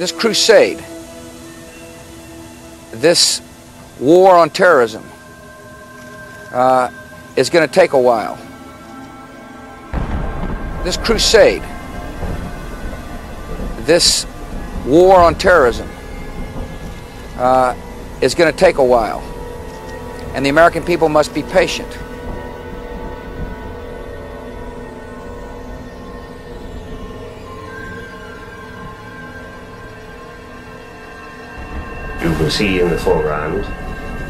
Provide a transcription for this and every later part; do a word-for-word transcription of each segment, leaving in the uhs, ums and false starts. this crusade, this war on terrorism, uh, is going to take a while. This crusade, this war on terrorism, uh, is going to take a while, and the American people must be patient. You can see in the foreground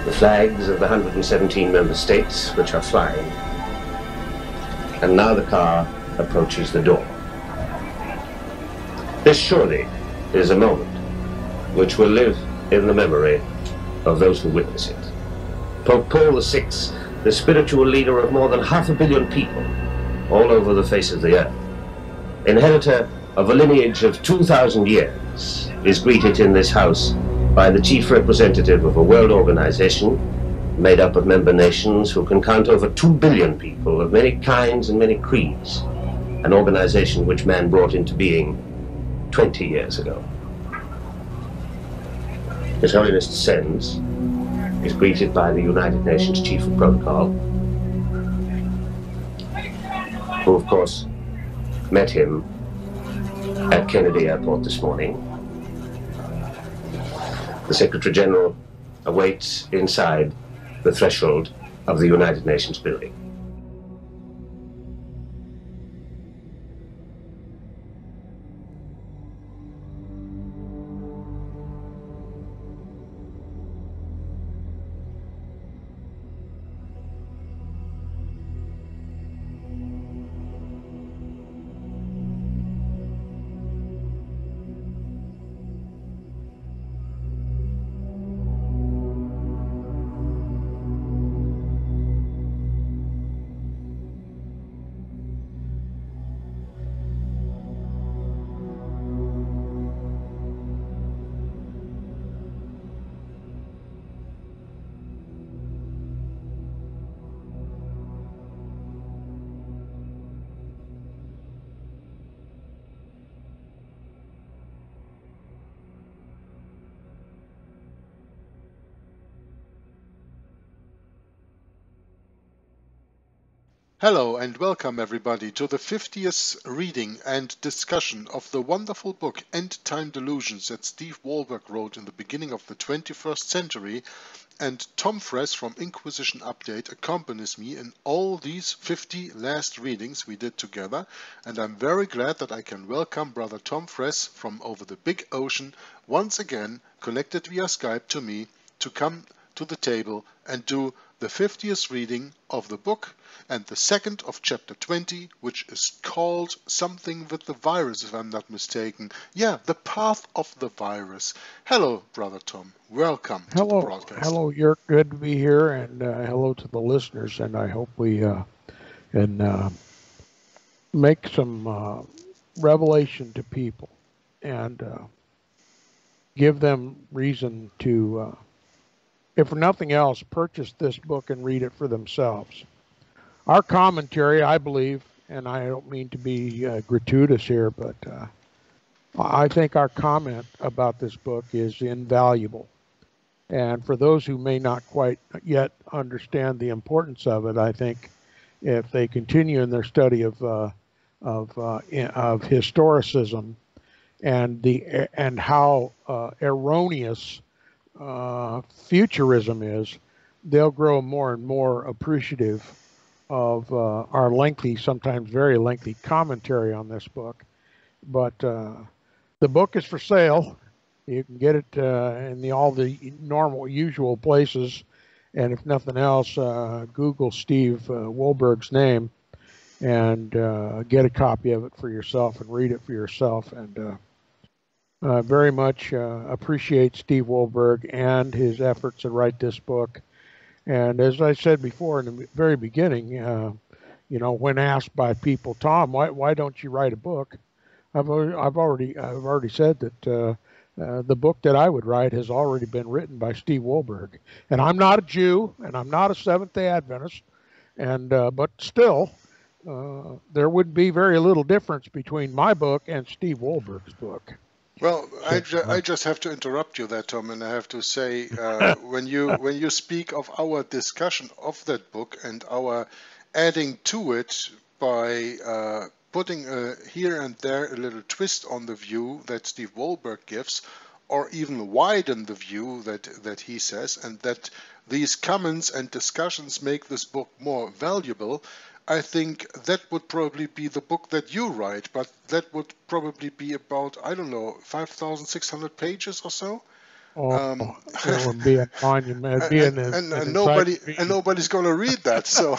the flags of the one hundred seventeen member states which are flying. And now the car approaches the door. This surely is a moment which will live in the memory of those who witness it. Pope Paul the sixth, the spiritual leader of more than half a billion people all over the face of the earth, inheritor of a lineage of two thousand years, is greeted in this house by the chief representative of a world organization made up of member nations who can count over two billion people of many kinds and many creeds, an organization which man brought into being twenty years ago. His Holiness descends, is greeted by the United Nations Chief of Protocol, who of course met him at Kennedy Airport this morning. The Secretary General awaits inside the threshold of the United Nations building. Hello and welcome everybody to the fiftieth reading and discussion of the wonderful book End Time Delusions that Steve Wohlberg wrote in the beginning of the twenty-first century, and Tom Friess from Inquisition Update accompanies me in all these fifty last readings we did together, and I'm very glad that I can welcome Brother Tom Friess from over the big ocean, once again connected via Skype to me, to come to the table and do the fiftieth reading of the book and the second of chapter twenty, which is called something with the virus, if I'm not mistaken. Yeah, the path of the virus. Hello, Brother Tom. Welcome hello, to the broadcast. Hello, Jörg. Good to be here, and uh, hello to the listeners. And I hope we uh, can uh, make some uh, revelation to people and uh, give them reason to... Uh, If for nothing else, purchase this book and read it for themselves. Our commentary, I believe, and I don't mean to be uh, gratuitous here, but uh, I think our comment about this book is invaluable. And for those who may not quite yet understand the importance of it, I think if they continue in their study of uh, of uh, of historicism and the and how uh, erroneous Uh, futurism is, they'll grow more and more appreciative of uh, our lengthy, sometimes very lengthy commentary on this book. But uh, the book is for sale. You can get it uh, in the, all the normal, usual places. And if nothing else, uh, Google Steve uh, Wohlberg's name and uh, get a copy of it for yourself and read it for yourself. And uh, Uh, very much uh, appreciate Steve Wohlberg and his efforts to write this book. And as I said before in the very beginning, uh, you know, when asked by people, Tom, why why don't you write a book? I've I've already I've already said that uh, uh, the book that I would write has already been written by Steve Wohlberg. And I'm not a Jew, and I'm not a Seventh-day Adventist, and uh, but still, uh, there would be very little difference between my book and Steve Wohlberg's book. Well, I, ju I just have to interrupt you there, Tom, and I have to say, uh, when you when you speak of our discussion of that book and our adding to it by uh, putting a, here and there a little twist on the view that Steve Wohlberg gives, or even widen the view that, that he says, and that these comments and discussions make this book more valuable, I think that would probably be the book that you write, but that would probably be about, I don't know, five thousand six hundred pages or so? Oh, um, it would be a monument. And, and, and, and, and, nobody, and nobody's going to read that, so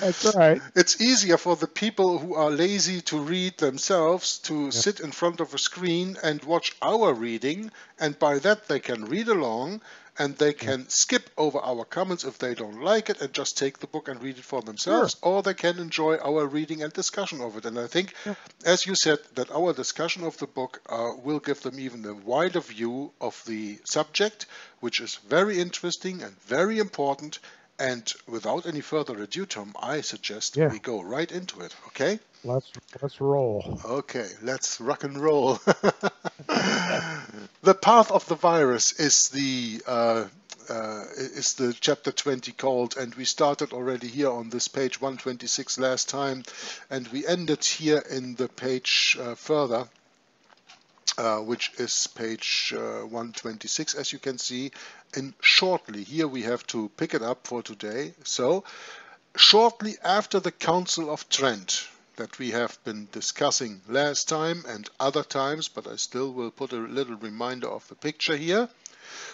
that's all right. It's easier for the people who are lazy to read themselves to yeah. sit in front of a screen and watch our reading, and by that they can read along, and they can skip over our comments if they don't like it and just take the book and read it for themselves, sure. or they can enjoy our reading and discussion of it. And I think, yeah. as you said, that our discussion of the book uh, will give them even a wider view of the subject, which is very interesting and very important. And without any further ado, Tom, I suggest yeah. we go right into it, okay? Let's, let's roll. Okay, let's rock and roll. The Path of the Virus is the uh, uh, is the chapter twenty called, and we started already here on this page one twenty-six last time, and we ended here in the page uh, further, uh, which is page uh, one twenty-six, as you can see. And shortly, here we have to pick it up for today. So, shortly after the Council of Trent, that we have been discussing last time and other times, but I still will put a little reminder of the picture here.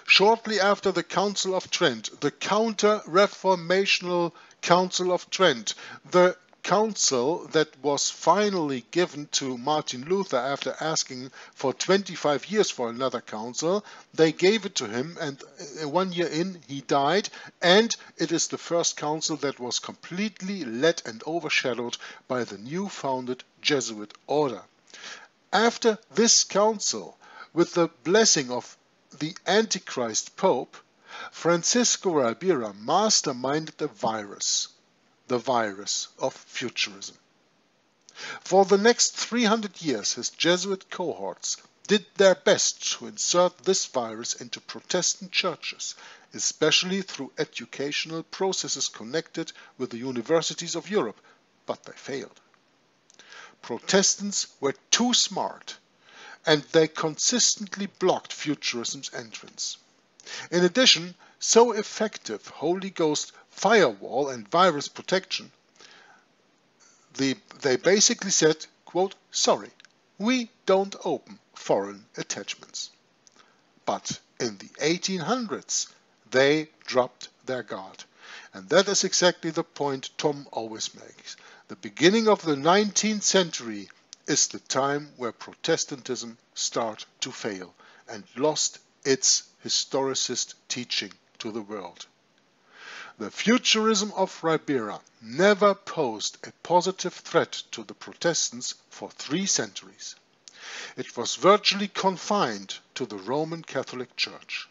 Shortly after the Council of Trent, the Counter-Reformational Council of Trent, the council that was finally given to Martin Luther after asking for twenty-five years for another council, they gave it to him, and one year in he died, and it is the first council that was completely led and overshadowed by the new founded Jesuit order. After this council, with the blessing of the Antichrist Pope, Francisco Ribera masterminded the virus. The virus of futurism. For the next three hundred years, his Jesuit cohorts did their best to insert this virus into Protestant churches, especially through educational processes connected with the universities of Europe, but they failed. Protestants were too smart, and they consistently blocked futurism's entrance. In addition, so effective Holy Ghost firewall and virus protection, the, they basically said, quote, sorry, we don't open foreign attachments. But in the eighteen hundreds, they dropped their guard. And that is exactly the point Tom always makes. The beginning of the nineteenth century is the time where Protestantism started to fail and lost its historicist teaching to the world. The futurism of Ribera never posed a positive threat to the Protestants for three centuries. It was virtually confined to the Roman Catholic Church.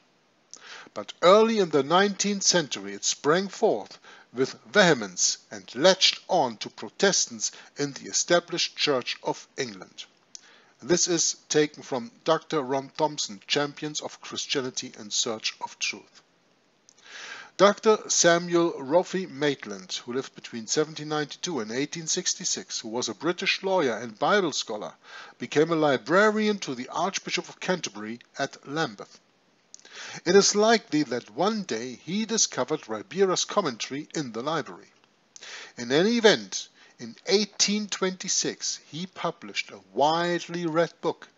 But early in the nineteenth century it sprang forth with vehemence and latched on to Protestants in the established Church of England. This is taken from Doctor Ron Thompson, Champions of Christianity in Search of Truth. Doctor Samuel Roffey Maitland, who lived between seventeen ninety-two and eighteen sixty-six, who was a British lawyer and Bible scholar, became a librarian to the Archbishop of Canterbury at Lambeth. It is likely that one day he discovered Ribera's commentary in the library. In any event, in eighteen twenty-six he published a widely read book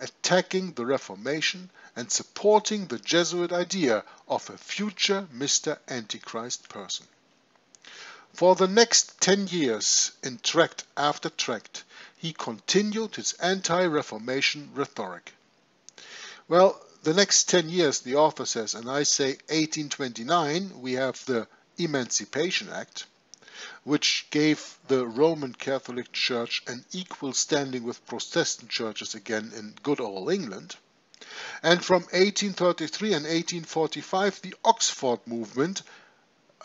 attacking the Reformation and supporting the Jesuit idea of a future Mister Antichrist person. For the next ten years, in tract after tract, he continued his anti-Reformation rhetoric. Well, the next ten years, the author says, and I say eighteen twenty-nine, we have the Emancipation Act, which gave the Roman Catholic Church an equal standing with Protestant churches again in good old England. And from eighteen thirty-three and eighteen forty-five, the Oxford Movement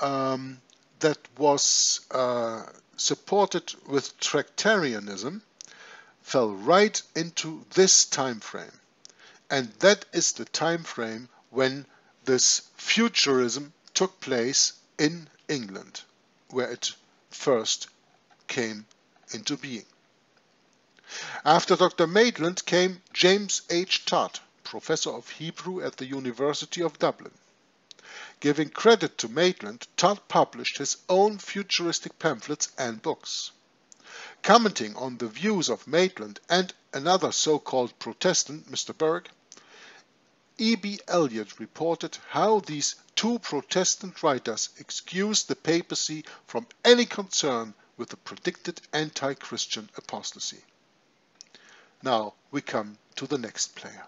um, that was uh, supported with Tractarianism fell right into this time frame. And that is the time frame when this futurism took place in England, where it first came into being. After Doctor Maitland came James H. Todd, professor of Hebrew at the University of Dublin. Giving credit to Maitland, Todd published his own futuristic pamphlets and books. Commenting on the views of Maitland and another so-called Protestant, Mister Berg, E B Eliot reported how these two Protestant writers excused the papacy from any concern with the predicted anti-Christian apostasy. Now we come to the next player.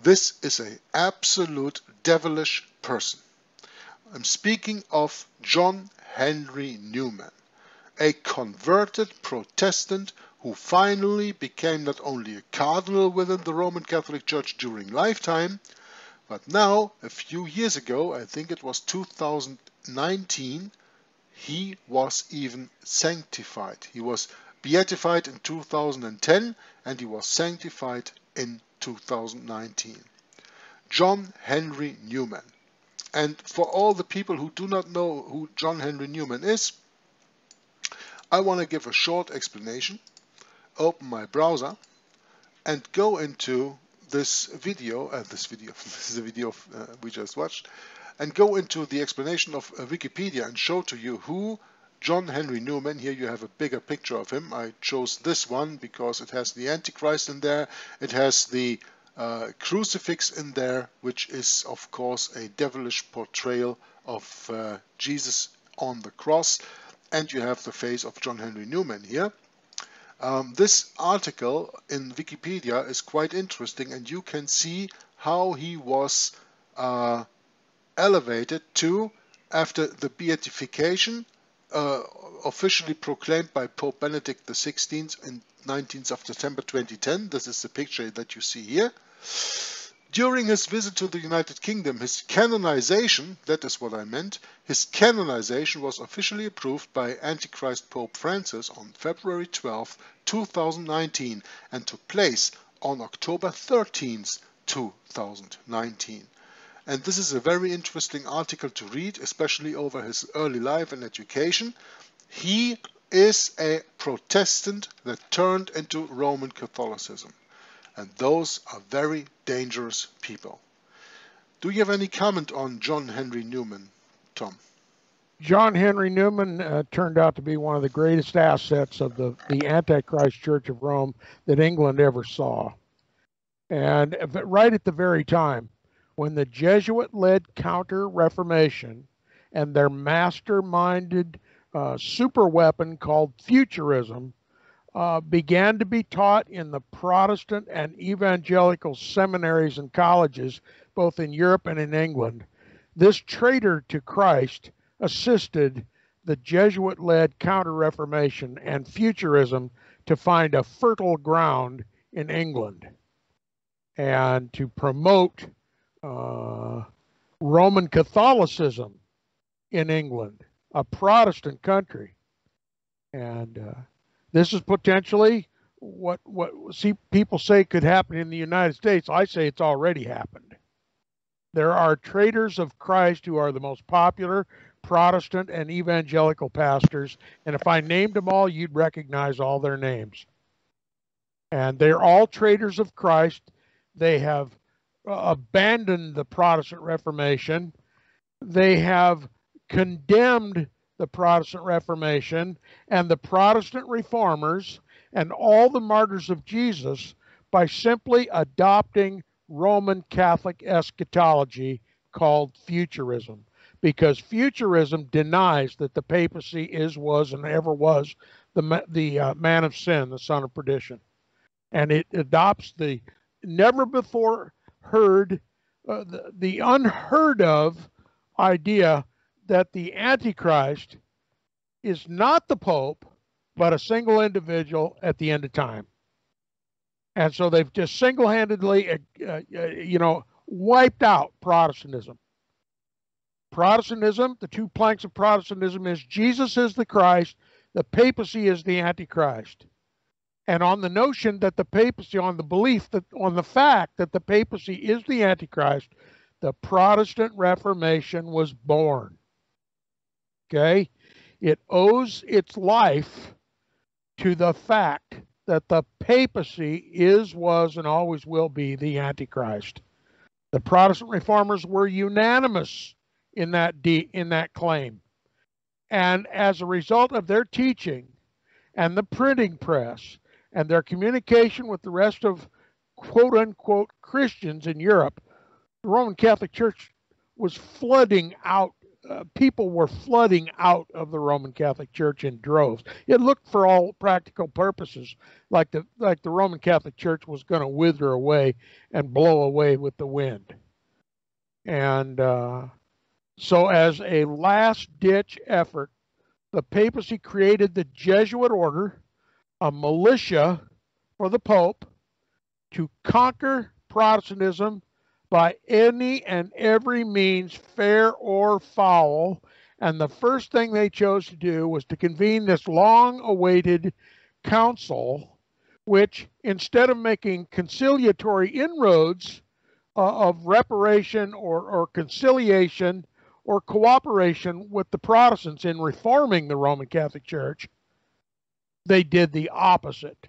This is an absolute devilish person. I'm speaking of John Henry Newman, a converted Protestant who finally became not only a cardinal within the Roman Catholic Church during lifetime, but now, a few years ago, I think it was two thousand nineteen, he was even sanctified. He was beatified in two thousand ten and he was sanctified in two thousand nineteen. John Henry Newman. And for all the people who do not know who John Henry Newman is, I want to give a short explanation. Open my browser and go into this video, uh, this video, this is the video uh, we just watched, and go into the explanation of uh, Wikipedia and show to you who John Henry Newman. Here you have a bigger picture of him. I chose this one because it has the Antichrist in there. It has the uh, crucifix in there, which is, of course, a devilish portrayal of uh, Jesus on the cross. And you have the face of John Henry Newman here. Um, this article in Wikipedia is quite interesting, and you can see how he was uh, elevated to, after the beatification, Uh, officially proclaimed by Pope Benedict the sixteenth on nineteenth of September twenty ten. This is the picture that you see here. During his visit to the United Kingdom, his canonization, that is what I meant, his canonization was officially approved by Antichrist Pope Francis on February twelfth, two thousand nineteen and took place on October thirteenth, two thousand nineteen. And this is a very interesting article to read, especially over his early life and education. He is a Protestant that turned into Roman Catholicism. And those are very dangerous people. Do you have any comment on John Henry Newman, Tom? John Henry Newman uh, turned out to be one of the greatest assets of the, the Antichrist Church of Rome that England ever saw. And right at the very time when the Jesuit-led Counter-Reformation and their masterminded uh, superweapon called futurism uh, began to be taught in the Protestant and evangelical seminaries and colleges, both in Europe and in England, this traitor to Christ assisted the Jesuit-led Counter-Reformation and futurism to find a fertile ground in England and to promote Uh, Roman Catholicism in England, a Protestant country. And uh, this is potentially what, what see, people say could happen in the United States. I say it's already happened. There are traitors of Christ who are the most popular Protestant and evangelical pastors. And if I named them all, you'd recognize all their names. And they're all traitors of Christ. They have abandoned the Protestant Reformation. They have condemned the Protestant Reformation and the Protestant reformers and all the martyrs of Jesus by simply adopting Roman Catholic eschatology called futurism, because futurism denies that the papacy is, was, and ever was the, the uh, man of sin, the son of perdition. And it adopts the never before heard, uh, the, the unheard of idea that the Antichrist is not the Pope, but a single individual at the end of time. And so they've just single-handedly, uh, uh, you know, wiped out Protestantism. Protestantism, the two planks of Protestantism is Jesus is the Christ, the papacy is the Antichrist. and on the notion that the papacy, on the belief that, on the fact that the papacy is the Antichrist, the Protestant Reformation was born. Okay? It owes its life to the fact that the papacy is, was, and always will be the Antichrist. The Protestant reformers were unanimous in that de in that claim. And as a result of their teaching and the printing press and their communication with the rest of quote-unquote Christians in Europe, the Roman Catholic Church was flooding out. Uh, people were flooding out of the Roman Catholic Church in droves. It looked, for all practical purposes, like the like the Roman Catholic Church was going to wither away and blow away with the wind. And uh, so, as a last-ditch effort, the papacy created the Jesuit order, a militia for the Pope, to conquer Protestantism by any and every means, fair or foul. And the first thing they chose to do was to convene this long-awaited council, which, instead of making conciliatory inroads uh, of reparation or, or conciliation or cooperation with the Protestants in reforming the Roman Catholic Church, they did the opposite.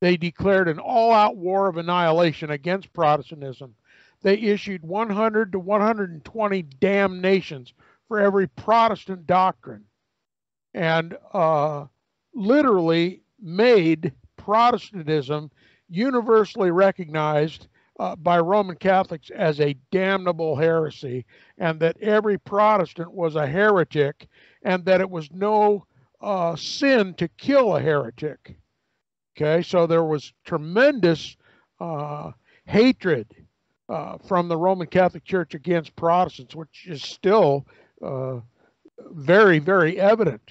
They declared an all-out war of annihilation against Protestantism. They issued one hundred to one hundred twenty damnations for every Protestant doctrine, and uh, literally made Protestantism universally recognized uh, by Roman Catholics as a damnable heresy, and that every Protestant was a heretic, and that it was no uh, sin to kill a heretic. Okay, so there was tremendous uh, hatred Uh, from the Roman Catholic Church against Protestants, which is still uh, very, very evident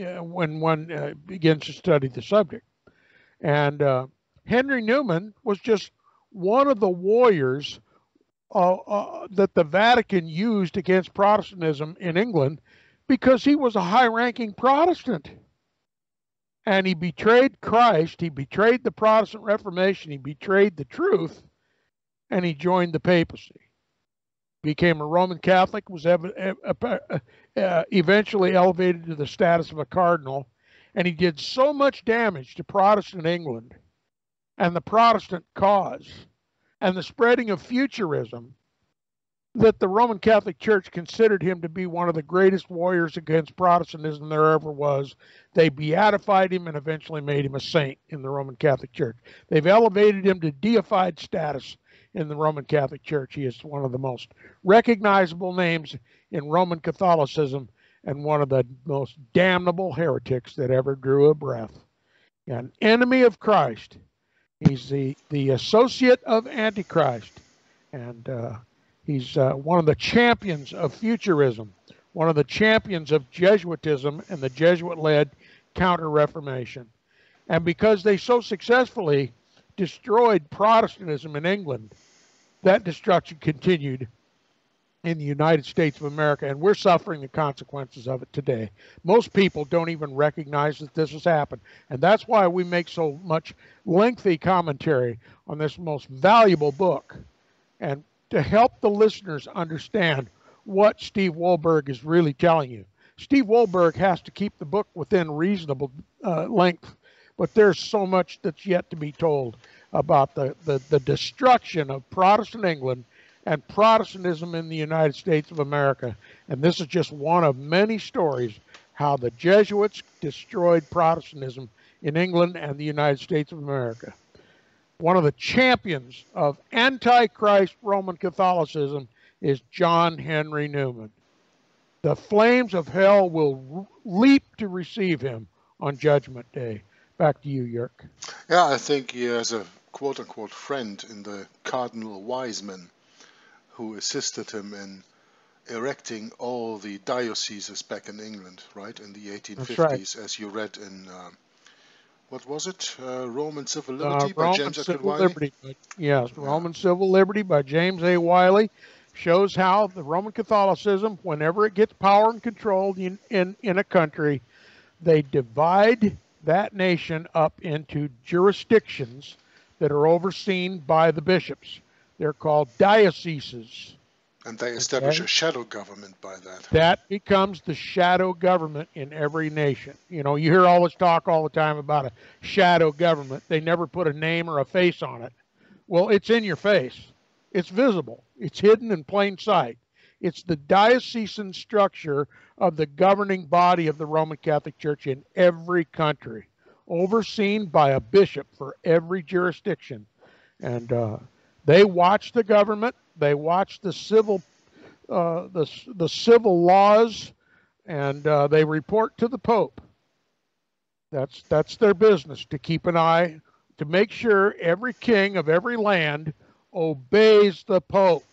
uh, when one uh, begins to study the subject. And uh, Henry Newman was just one of the warriors uh, uh, that the Vatican used against Protestantism in England, because he was a high-ranking Protestant. And he betrayed Christ, he betrayed the Protestant Reformation, he betrayed the truth, and he joined the papacy, became a Roman Catholic, was eventually elevated to the status of a cardinal, and he did so much damage to Protestant England and the Protestant cause and the spreading of futurism that the Roman Catholic Church considered him to be one of the greatest warriors against Protestantism there ever was. They beatified him and eventually made him a saint in the Roman Catholic Church. They've elevated him to deified status in the Roman Catholic Church. He is one of the most recognizable names in Roman Catholicism and one of the most damnable heretics that ever drew a breath. An enemy of Christ. He's the, the associate of Antichrist. And uh, he's uh, one of the champions of futurism, one of the champions of Jesuitism and the Jesuit-led Counter-Reformation. And because they so successfully destroyed Protestantism in England, that destruction continued in the United States of America, and we're suffering the consequences of it today. Most people don't even recognize that this has happened, and that's why we make so much lengthy commentary on this most valuable book, and to help the listeners understand what Steve Wohlberg is really telling you. Steve Wohlberg has to keep the book within reasonable uh, length, but there's so much that's yet to be told about the, the, the destruction of Protestant England and Protestantism in the United States of America. And this is just one of many stories how the Jesuits destroyed Protestantism in England and the United States of America. One of the champions of Antichrist Roman Catholicism is John Henry Newman. The flames of hell will leap to receive him on Judgment Day. Back to you, Yerk. Yeah, I think he has a quote-unquote friend in the Cardinal Wiseman, who assisted him in erecting all the dioceses back in England, right, in the eighteen fifties, right, as you read in, uh, what was it, uh, Roman Civil Liberty uh, by Roman James Civil A. Wiley? Liberty, yes, yeah. Roman Civil Liberty by James A. Wiley shows how the Roman Catholicism, whenever it gets power and control in, in, in a country, they divide that nation up into jurisdictions that are overseen by the bishops. They're called dioceses. And they establish okay. a shadow government by that. That becomes the shadow government in every nation. You know, you hear all this talk all the time about a shadow government. They never put a name or a face on it. Well, it's in your face. It's visible. It's hidden in plain sight. It's the diocesan structure of the governing body of the Roman Catholic Church in every country, overseen by a bishop for every jurisdiction. And uh, they watch the government. They watch the civil, uh, the, the civil laws, and uh, they report to the Pope. That's, that's their business, to keep an eye, to make sure every king of every land obeys the Pope.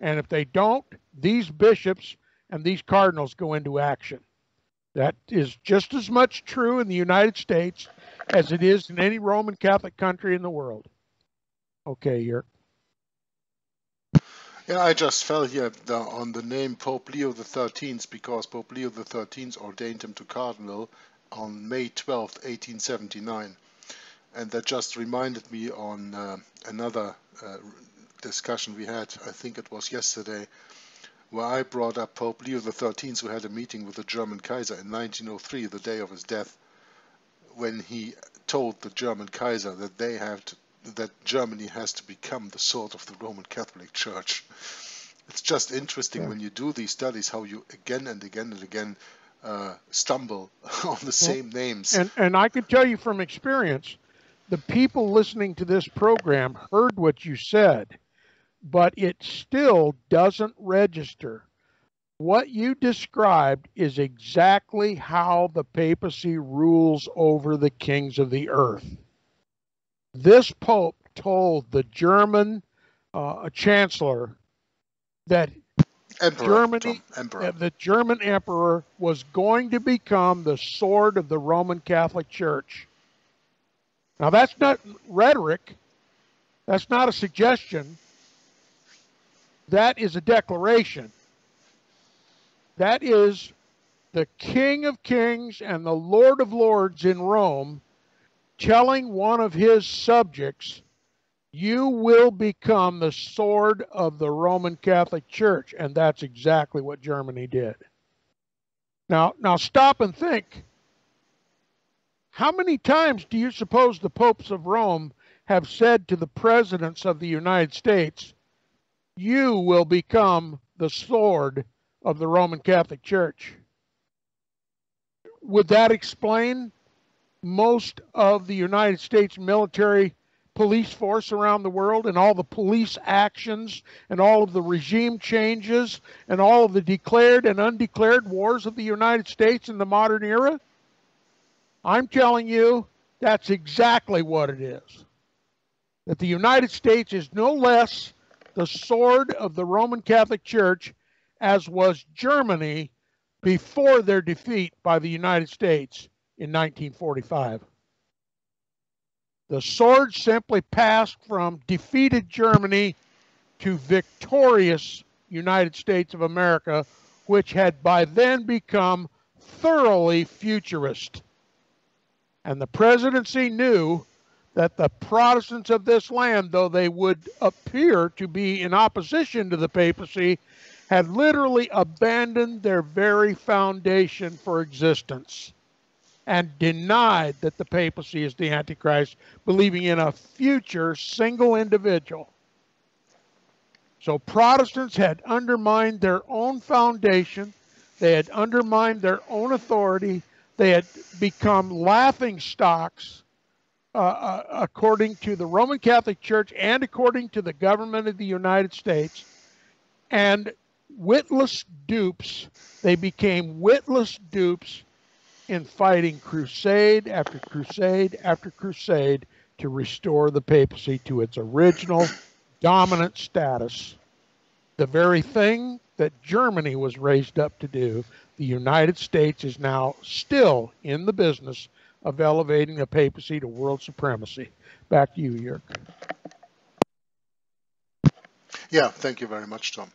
And if they don't, these bishops and these cardinals go into action. That is just as much true in the United States as it is in any Roman Catholic country in the world. Okay, you're... Yeah, I just fell here on the name Pope Leo the thirteenth because Pope Leo the thirteenth ordained him to cardinal on May twelfth, eighteen seventy-nine. And that just reminded me on uh, another uh, discussion we had, I think it was yesterday, where I brought up Pope Leo the thirteenth, who had a meeting with the German Kaiser in nineteen oh three, the day of his death, when he told the German Kaiser that they had to that Germany has to become the sword of the Roman Catholic Church. It's just interesting yeah. when you do these studies how you again and again and again uh, stumble on the same well, names. And, and I can tell you from experience, the people listening to this program heard what you said, but it still doesn't register. What you described is exactly how the papacy rules over the kings of the earth. This Pope told the German uh, Chancellor that Emperor, Germany, Emperor. the German Emperor was going to become the sword of the Roman Catholic Church. Now, that's not rhetoric. That's not a suggestion. That is a declaration. That is the King of Kings and the Lord of Lords in Rome telling one of his subjects, you will become the sword of the Roman Catholic Church. And that's exactly what Germany did. Now, now stop and think. How many times do you suppose the popes of Rome have said to the presidents of the United States, you will become the sword of the Roman Catholic Church? Would that explain most of the United States military police force around the world and all the police actions and all of the regime changes and all of the declared and undeclared wars of the United States in the modern era? I'm telling you, that's exactly what it is. That the United States is no less the sword of the Roman Catholic Church as was Germany before their defeat by the United States in nineteen forty-five. The sword simply passed from defeated Germany to victorious United States of America, which had by then become thoroughly futurist. And the presidency knew that the Protestants of this land, though they would appear to be in opposition to the papacy, had literally abandoned their very foundation for existence and denied that the papacy is the Antichrist, believing in a future single individual. So Protestants had undermined their own foundation. They had undermined their own authority. They had become laughingstocks uh, uh, according to the Roman Catholic Church and according to the government of the United States. And witless dupes, they became witless dupes in fighting crusade after crusade after crusade to restore the papacy to its original dominant status. The very thing that Germany was raised up to do, the United States is now still in the business of elevating the papacy to world supremacy. Back to you, Jörg. Yeah, thank you very much, Tom.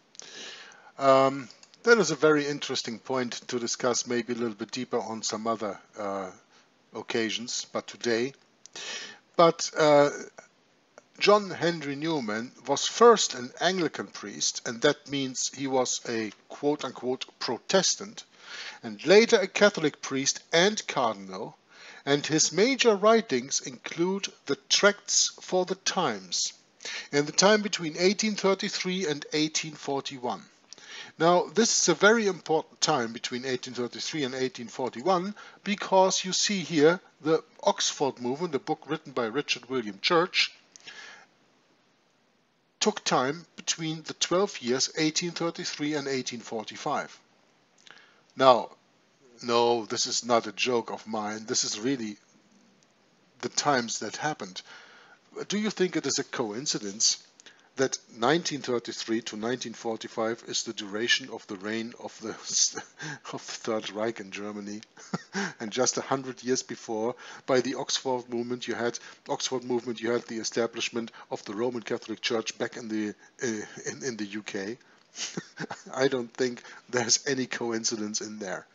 Um, That is a very interesting point to discuss maybe a little bit deeper on some other uh, occasions, but today. But uh, John Henry Newman was first an Anglican priest, and that means he was a quote-unquote Protestant, and later a Catholic priest and cardinal, and his major writings include the Tracts for the Times, in the time between eighteen thirty-three and eighteen forty-one. Now, this is a very important time between eighteen thirty-three and eighteen forty-one, because you see here the Oxford Movement, a book written by Richard William Church, took time between the twelve years, eighteen thirty-three and eighteen forty-five. Now, no, this is not a joke of mine. This is really the times that happened. Do you think it is a coincidence that nineteen thirty-three to nineteen forty-five is the duration of the reign of the of the Third Reich in Germany? And just a hundred years before, by the Oxford Movement, you had Oxford Movement, you had the establishment of the Roman Catholic Church back in the uh, in, in the U K. I don't think there's any coincidence in there.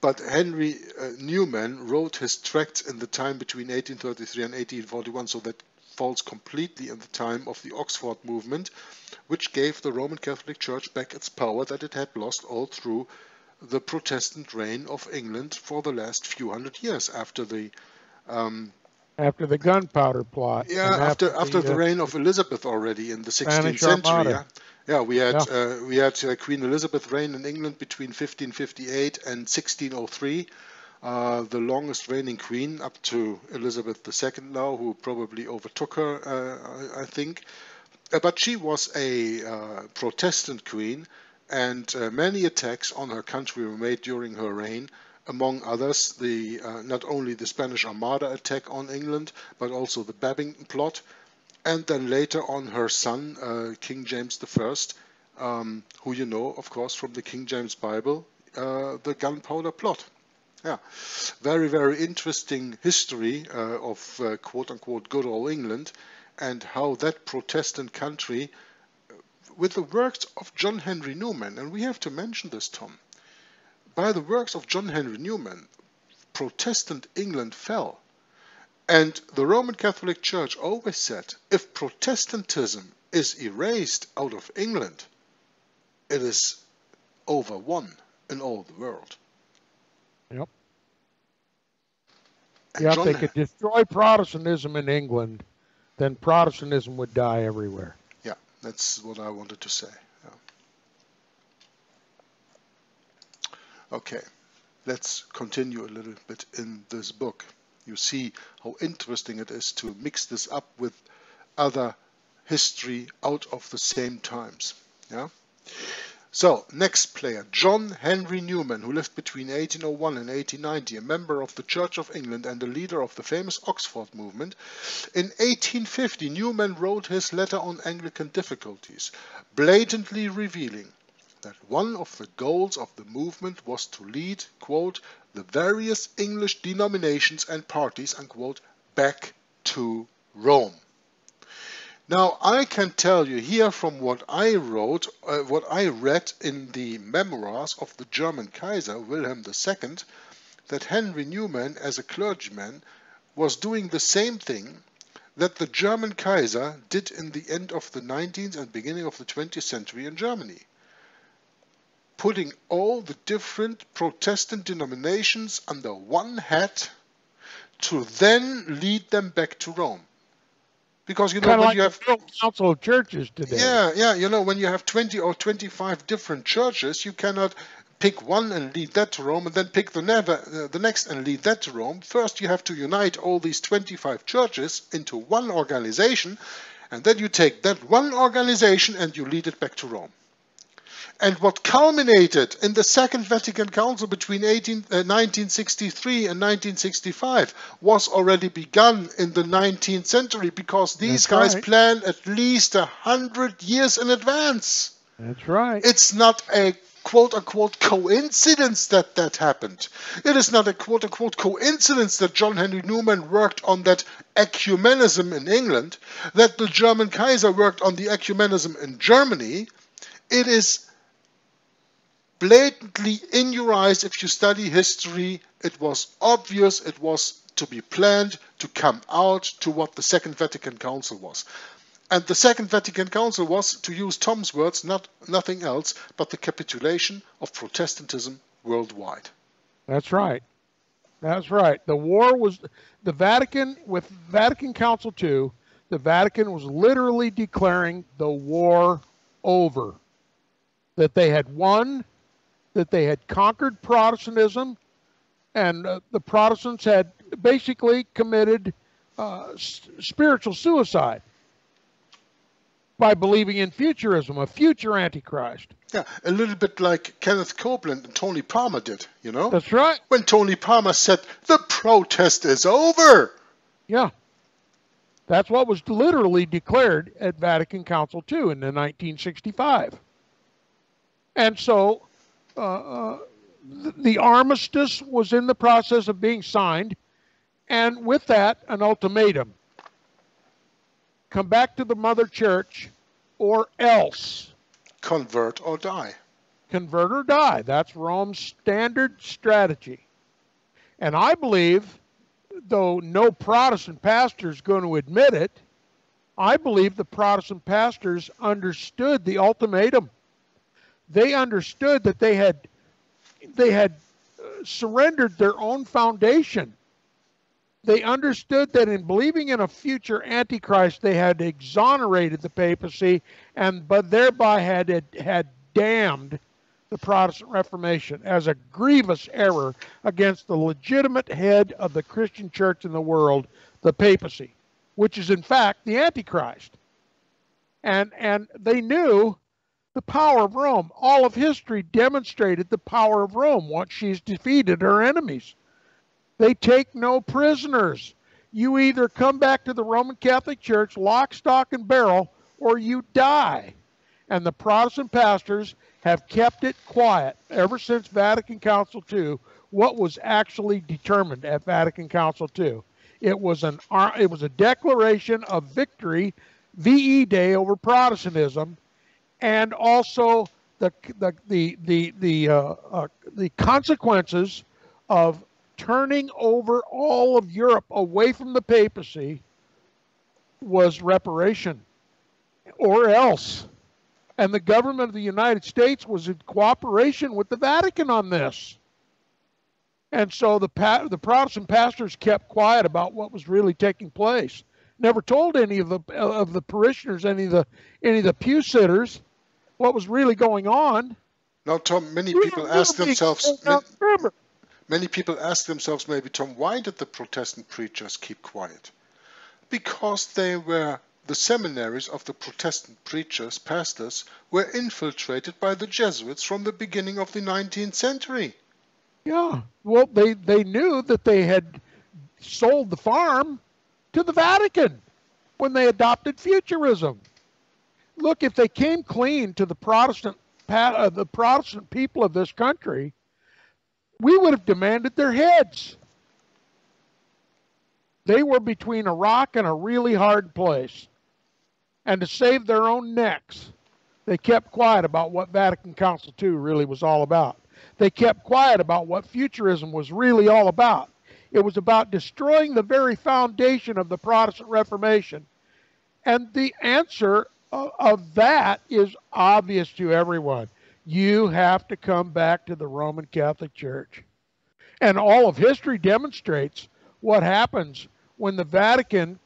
But Henry uh, Newman wrote his tracts in the time between eighteen thirty-three and eighteen forty-one, so that falls completely in the time of the Oxford Movement, which gave the Roman Catholic Church back its power that it had lost all through the Protestant reign of England for the last few hundred years after the... Um, After the gunpowder plot. Yeah, after after the, after the uh, reign of Elizabeth already in the sixteenth century. Yeah? yeah, we had yeah. Uh, we had uh, Queen Elizabeth reign in England between fifteen fifty-eight and sixteen oh three, uh, the longest reigning queen up to Elizabeth the Second now, who probably overtook her, uh, I think. Uh, but she was a uh, Protestant queen, and uh, many attacks on her country were made during her reign. Among others, the uh, not only the Spanish Armada attack on England, but also the Babington Plot, and then later on her son, uh, King James the First, um, who you know, of course, from the King James Bible, uh, the Gunpowder Plot. Yeah, very, very interesting history uh, of uh, quote-unquote good old England, and how that Protestant country, with the works of John Henry Newman, and we have to mention this, Tom, by the works of John Henry Newman, Protestant England fell. And the Roman Catholic Church always said, if Protestantism is erased out of England, it is overrun in all the world. Yep. And yeah, John, if they could destroy Protestantism in England, then Protestantism would die everywhere. Yeah, that's what I wanted to say. Okay, let's continue a little bit in this book. You see how interesting it is to mix this up with other history out of the same times. Yeah. So, next player, John Henry Newman, who lived between eighteen oh one and eighteen ninety, a member of the Church of England and a leader of the famous Oxford Movement. In eighteen fifty, Newman wrote his letter on Anglican difficulties, blatantly revealing that one of the goals of the movement was to lead, quote, the various English denominations and parties, unquote, back to Rome. Now, I can tell you here from what I wrote, uh, what I read in the memoirs of the German Kaiser, Wilhelm the Second, that Henry Newman, as a clergyman, was doing the same thing that the German Kaiser did in the end of the nineteenth and beginning of the twentieth century in Germany. Putting all the different Protestant denominations under one hat to then lead them back to Rome. Because, you know, when you have council of churches today. Yeah, yeah, you know, when you have twenty or twenty-five different churches, you cannot pick one and lead that to Rome, and then pick the, never, uh, the next and lead that to Rome. First, you have to unite all these twenty-five churches into one organization, and then you take that one organization and you lead it back to Rome. And what culminated in the Second Vatican Council between nineteen sixty-three and nineteen sixty-five was already begun in the nineteenth century, because these That's guys right. plan at least a hundred years in advance. That's right. It's not a quote-unquote coincidence that that happened. It is not a quote-unquote coincidence that John Henry Newman worked on that ecumenism in England, that the German Kaiser worked on the ecumenism in Germany. It is blatantly in your eyes. If you study history, it was obvious, it was to be planned to come out to what the Second Vatican Council was. And the Second Vatican Council was, to use Tom's words, not nothing else but the capitulation of Protestantism worldwide. That's right. That's right. The war was, the Vatican, with Vatican Council two, the Vatican was literally declaring the war over. That they had won, that they had conquered Protestantism, and uh, the Protestants had basically committed uh, spiritual suicide by believing in futurism, a future Antichrist. Yeah, a little bit like Kenneth Copeland and Tony Palmer did, you know? That's right. When Tony Palmer said, the protest is over. Yeah. That's what was literally declared at Vatican Council two in the nineteen sixty-five. And so uh, the, the armistice was in the process of being signed, and with that, an ultimatum. Come back to the Mother Church or else. Convert or die. Convert or die. That's Rome's standard strategy. And I believe, though no Protestant pastor is going to admit it, I believe the Protestant pastors understood the ultimatum. They understood that they had, they had surrendered their own foundation. They understood that in believing in a future Antichrist, they had exonerated the papacy, and but thereby had had damned the Protestant Reformation as a grievous error against the legitimate head of the Christian church in the world, the papacy, which is in fact the Antichrist. And, and they knew the power of Rome. All of history demonstrated the power of Rome once she's defeated her enemies. They take no prisoners. You either come back to the Roman Catholic Church, lock, stock, and barrel, or you die. And the Protestant pastors have kept it quiet ever since Vatican Council two, what was actually determined at Vatican Council two. It was, an, it was a declaration of victory, V E Day, over Protestantism, and also the, the, the, the, the, uh, uh, the consequences of turning over all of Europe away from the papacy was reparation or else. And the government of the United States was in cooperation with the Vatican on this. And so the, pa the Protestant pastors kept quiet about what was really taking place. Never told any of the, of the parishioners, any of the, any of the pew sitters, what was really going on. Now, Tom, many people ask themselves... Many people ask themselves, maybe, Tom, why did the Protestant preachers keep quiet? Because they were, the seminaries of the Protestant preachers, pastors, were infiltrated by the Jesuits from the beginning of the nineteenth century. Yeah, well, they, they knew that they had sold the farm to the Vatican when they adopted futurism. Look, if they came clean to the Protestant, uh, the Protestant people of this country, we would have demanded their heads. They were between a rock and a really hard place. And to save their own necks, they kept quiet about what Vatican Council two really was all about. They kept quiet about what futurism was really all about. It was about destroying the very foundation of the Protestant Reformation. And the answer of, of that is obvious to everyone. You have to come back to the Roman Catholic Church. And all of history demonstrates what happens when the Vatican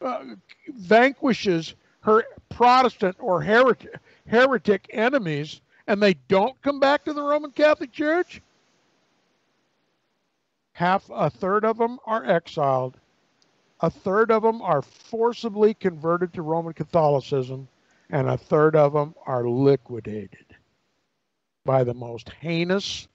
uh, vanquishes her Protestant or heretic, heretic enemies, and they don't come back to the Roman Catholic Church. Half, a third of them are exiled. A third of them are forcibly converted to Roman Catholicism, and a third of them are liquidated by the most heinous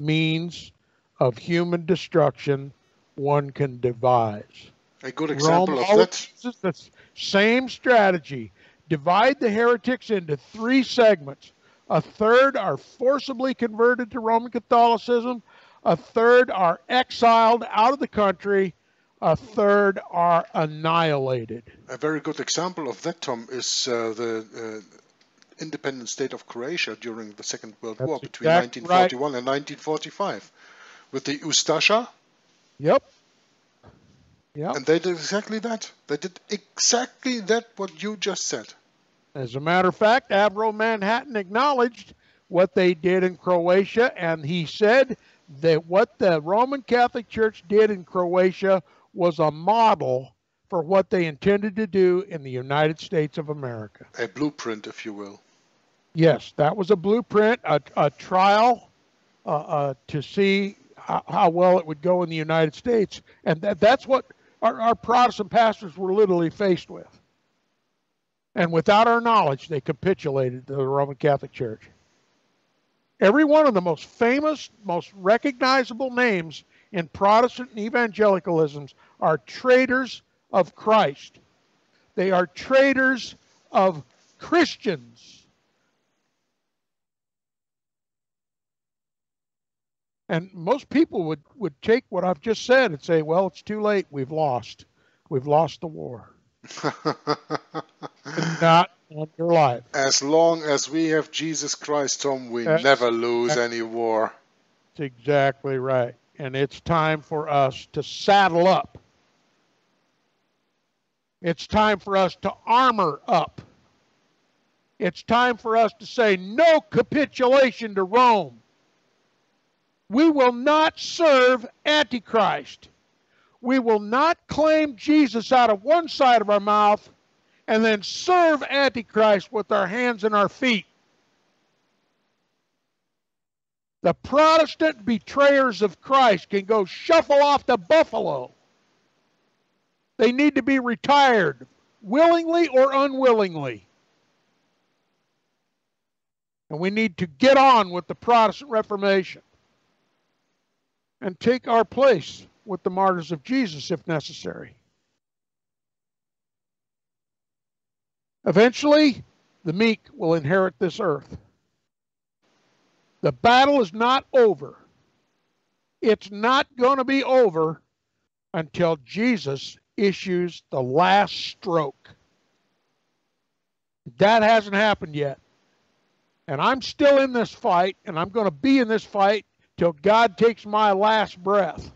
means of human destruction one can devise. A good example Rome of that is the same strategy. Divide the heretics into three segments. A third are forcibly converted to Roman Catholicism. A third are exiled out of the country. A third are annihilated. A very good example of that, Tom, is uh, the... Uh, independent state of Croatia during the Second World That's War between exactly nineteen forty-one right. and nineteen forty-five with the Ustasha. Yep. Yep. And they did exactly that. They did exactly that what you just said. As a matter of fact, Avro Manhattan acknowledged what they did in Croatia, and he said that what the Roman Catholic Church did in Croatia was a model for what they intended to do in the United States of America. A blueprint, if you will. Yes, that was a blueprint, a, a trial uh, uh, to see how, how well it would go in the United States. And that, that's what our, our Protestant pastors were literally faced with. And without our knowledge, they capitulated to the Roman Catholic Church. Every one of the most famous, most recognizable names in Protestant and evangelicalisms are traitors of Christ. They are traitors of Christians. And most people would, would take what I've just said and say, well, it's too late. We've lost. We've lost the war. Not on your life. As long as we have Jesus Christ, Tom, we that's, never lose any war. That's exactly right. And it's time for us to saddle up. It's time for us to armor up. It's time for us to say no capitulation to Rome. We will not serve Antichrist. We will not claim Jesus out of one side of our mouth and then serve Antichrist with our hands and our feet. The Protestant betrayers of Christ can go shuffle off to Buffalo. They need to be retired, willingly or unwillingly. And we need to get on with the Protestant Reformation and take our place with the martyrs of Jesus if necessary. Eventually, the meek will inherit this earth. The battle is not over. It's not going to be over until Jesus issues the last stroke. That hasn't happened yet. And I'm still in this fight, and I'm going to be in this fight till God takes my last breath.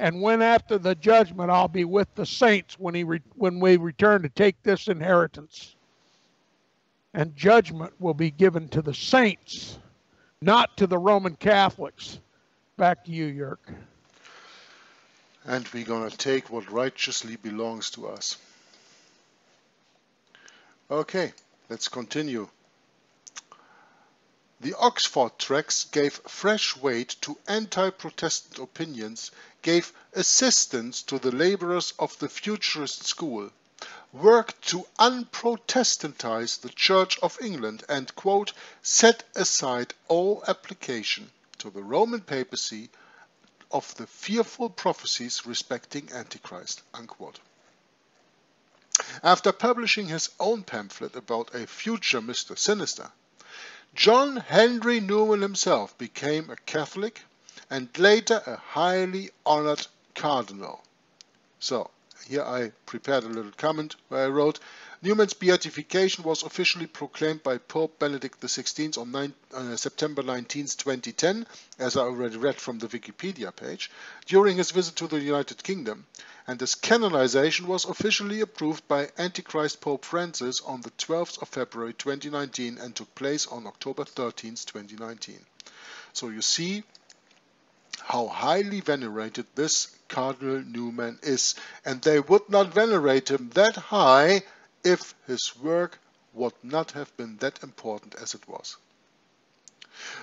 And when after the judgment, I'll be with the saints when he re when we return to take this inheritance. And judgment will be given to the saints, not to the Roman Catholics. Back to you, Yerk. And we're going to take what righteously belongs to us. Okay, let's continue. The Oxford Tracts gave fresh weight to anti-Protestant opinions, gave assistance to the laborers of the Futurist school, worked to unprotestantize the Church of England and, quote, set aside all application to the Roman papacy of the fearful prophecies respecting Antichrist, unquote. After publishing his own pamphlet about a future Mister Sinister, John Henry Newman himself became a Catholic and later a highly honored cardinal. So, here I prepared a little comment where I wrote, Newman's beatification was officially proclaimed by Pope Benedict the sixteenth on, nine, on September nineteenth, twenty ten, as I already read from the Wikipedia page, during his visit to the United Kingdom, and his canonization was officially approved by Antichrist Pope Francis on the twelfth of February twenty nineteen and took place on October thirteenth, twenty nineteen. So you see how highly venerated this Cardinal Newman is, and they would not venerate him that high if his work would not have been that important as it was.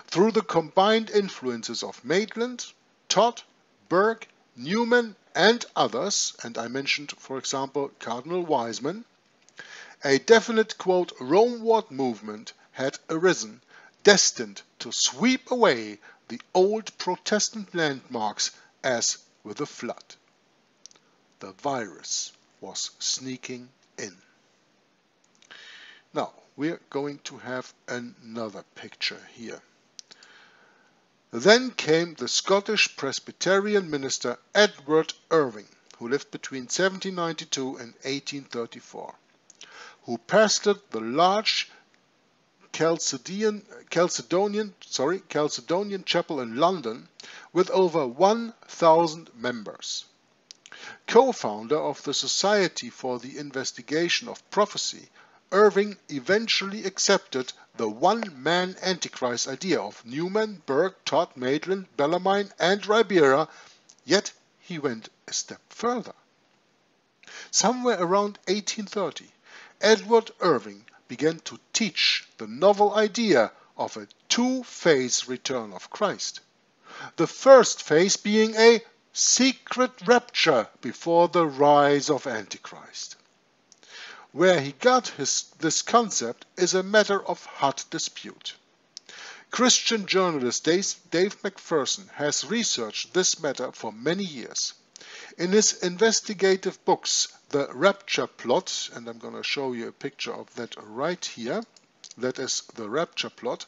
Through the combined influences of Maitland, Todd, Burke, Newman and others, and I mentioned, for example, Cardinal Wiseman, a definite, quote, Romeward movement had arisen, destined to sweep away the old Protestant landmarks as with a flood. The virus was sneaking in. Now, we're going to have another picture here. Then came the Scottish Presbyterian minister Edward Irving, who lived between seventeen ninety-two and eighteen thirty-four, who pastored the large Chalcedonian, Chalcedonian, sorry, Chalcedonian Chapel in London with over one thousand members. Co-founder of the Society for the Investigation of Prophecy, Irving eventually accepted the one-man Antichrist idea of Newman, Berg, Todd, Maitland, Bellarmine and Ribera, yet he went a step further. Somewhere around eighteen thirty, Edward Irving began to teach the novel idea of a two-phase return of Christ, the first phase being a secret rapture before the rise of Antichrist. Where he got his, this concept is a matter of hot dispute. Christian journalist Dave, Dave McPherson has researched this matter for many years. In his investigative books, The Rapture Plot, and I'm going to show you a picture of that right here, that is The Rapture Plot,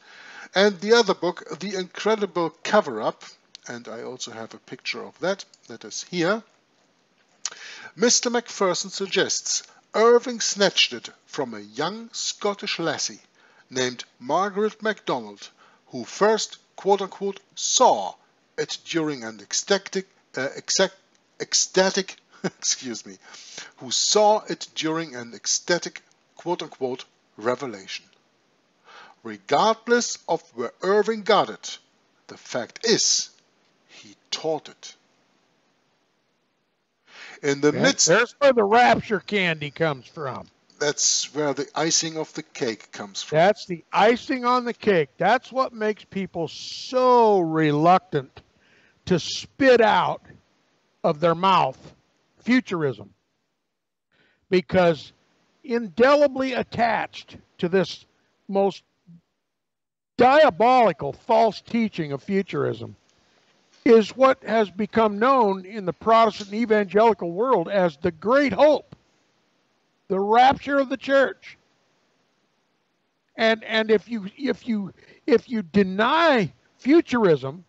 and the other book, The Incredible Cover-Up, and I also have a picture of that, that is here, Mister McPherson suggests Irving snatched it from a young Scottish lassie named Margaret MacDonald, who first, quote-unquote, saw it during an ecstatic, uh, ecstatic, excuse me, who saw it during an ecstatic, quote-unquote, revelation. Regardless of where Irving got it, the fact is, he taught it. In the midst, there's where the rapture candy comes from. That's where the icing of the cake comes from. That's the icing on the cake. That's what makes people so reluctant to spit out of their mouth futurism, because indelibly attached to this most diabolical false teaching of futurism is what has become known in the Protestant evangelical world as the Great Hope, the rapture of the church. And and if you if you if you deny futurism,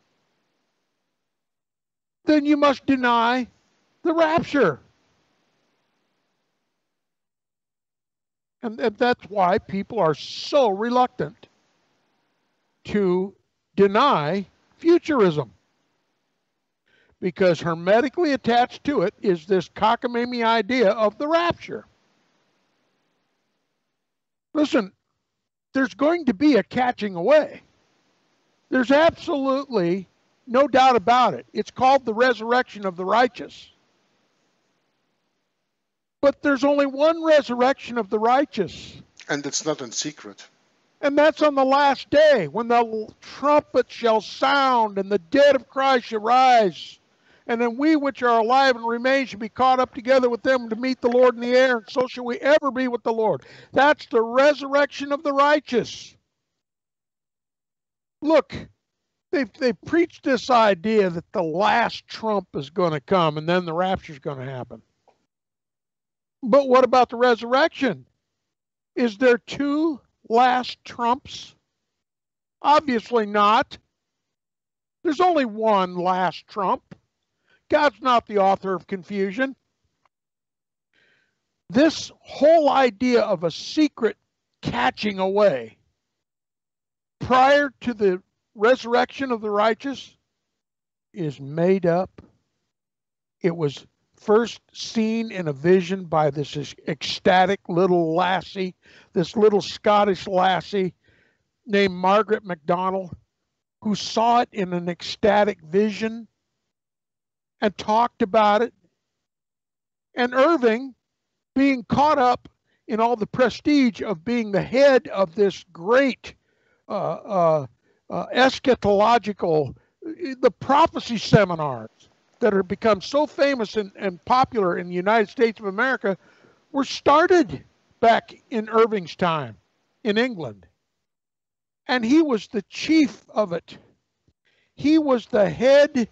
then you must deny the rapture. And, and that's why people are so reluctant to deny futurism, because hermetically attached to it is this cockamamie idea of the rapture. Listen, there's going to be a catching away. There's absolutely no doubt about it. It's called the resurrection of the righteous. But there's only one resurrection of the righteous. And it's not in secret. And that's on the last day, when the trumpet shall sound and the dead of Christ shall rise. And then we which are alive and remain shall be caught up together with them to meet the Lord in the air, and so shall we ever be with the Lord. That's the resurrection of the righteous. Look, they've, they've preached this idea that the last trump is going to come and then the rapture is going to happen. But what about the resurrection? Is there two last trumps? Obviously not. There's only one last trump. God's not the author of confusion. This whole idea of a secret catching away prior to the resurrection of the righteous is made up. It was first seen in a vision by this ecstatic little lassie, this little Scottish lassie named Margaret MacDonald, who saw it in an ecstatic vision and talked about it. And Irving, being caught up in all the prestige of being the head of this great uh, uh, uh, eschatological, the prophecy seminars that have become so famous and, and popular in the United States of America, were started back in Irving's time in England. And he was the chief of it. He was the head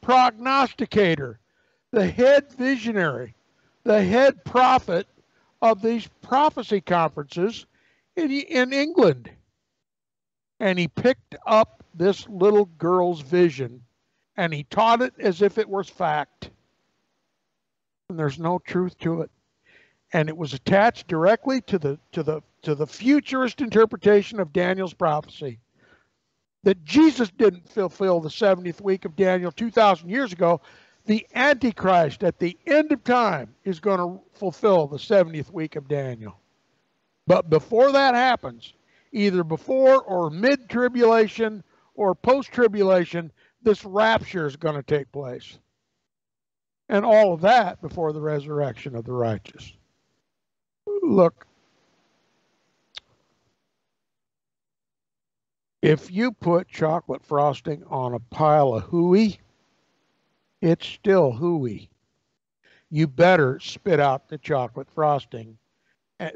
prognosticator, the head visionary, the head prophet of these prophecy conferences in, in England. And he picked up this little girl's vision and he taught it as if it was fact. And there's no truth to it. And it was attached directly to the, to the to the futurist interpretation of Daniel's prophecy that Jesus didn't fulfill the seventieth week of Daniel two thousand years ago. The Antichrist at the end of time is going to fulfill the seventieth week of Daniel. But before that happens, either before or mid-tribulation or post-tribulation, this rapture is going to take place. And all of that before the resurrection of the righteous. Look, if you put chocolate frosting on a pile of hooey, it's still hooey. You better spit out the chocolate frosting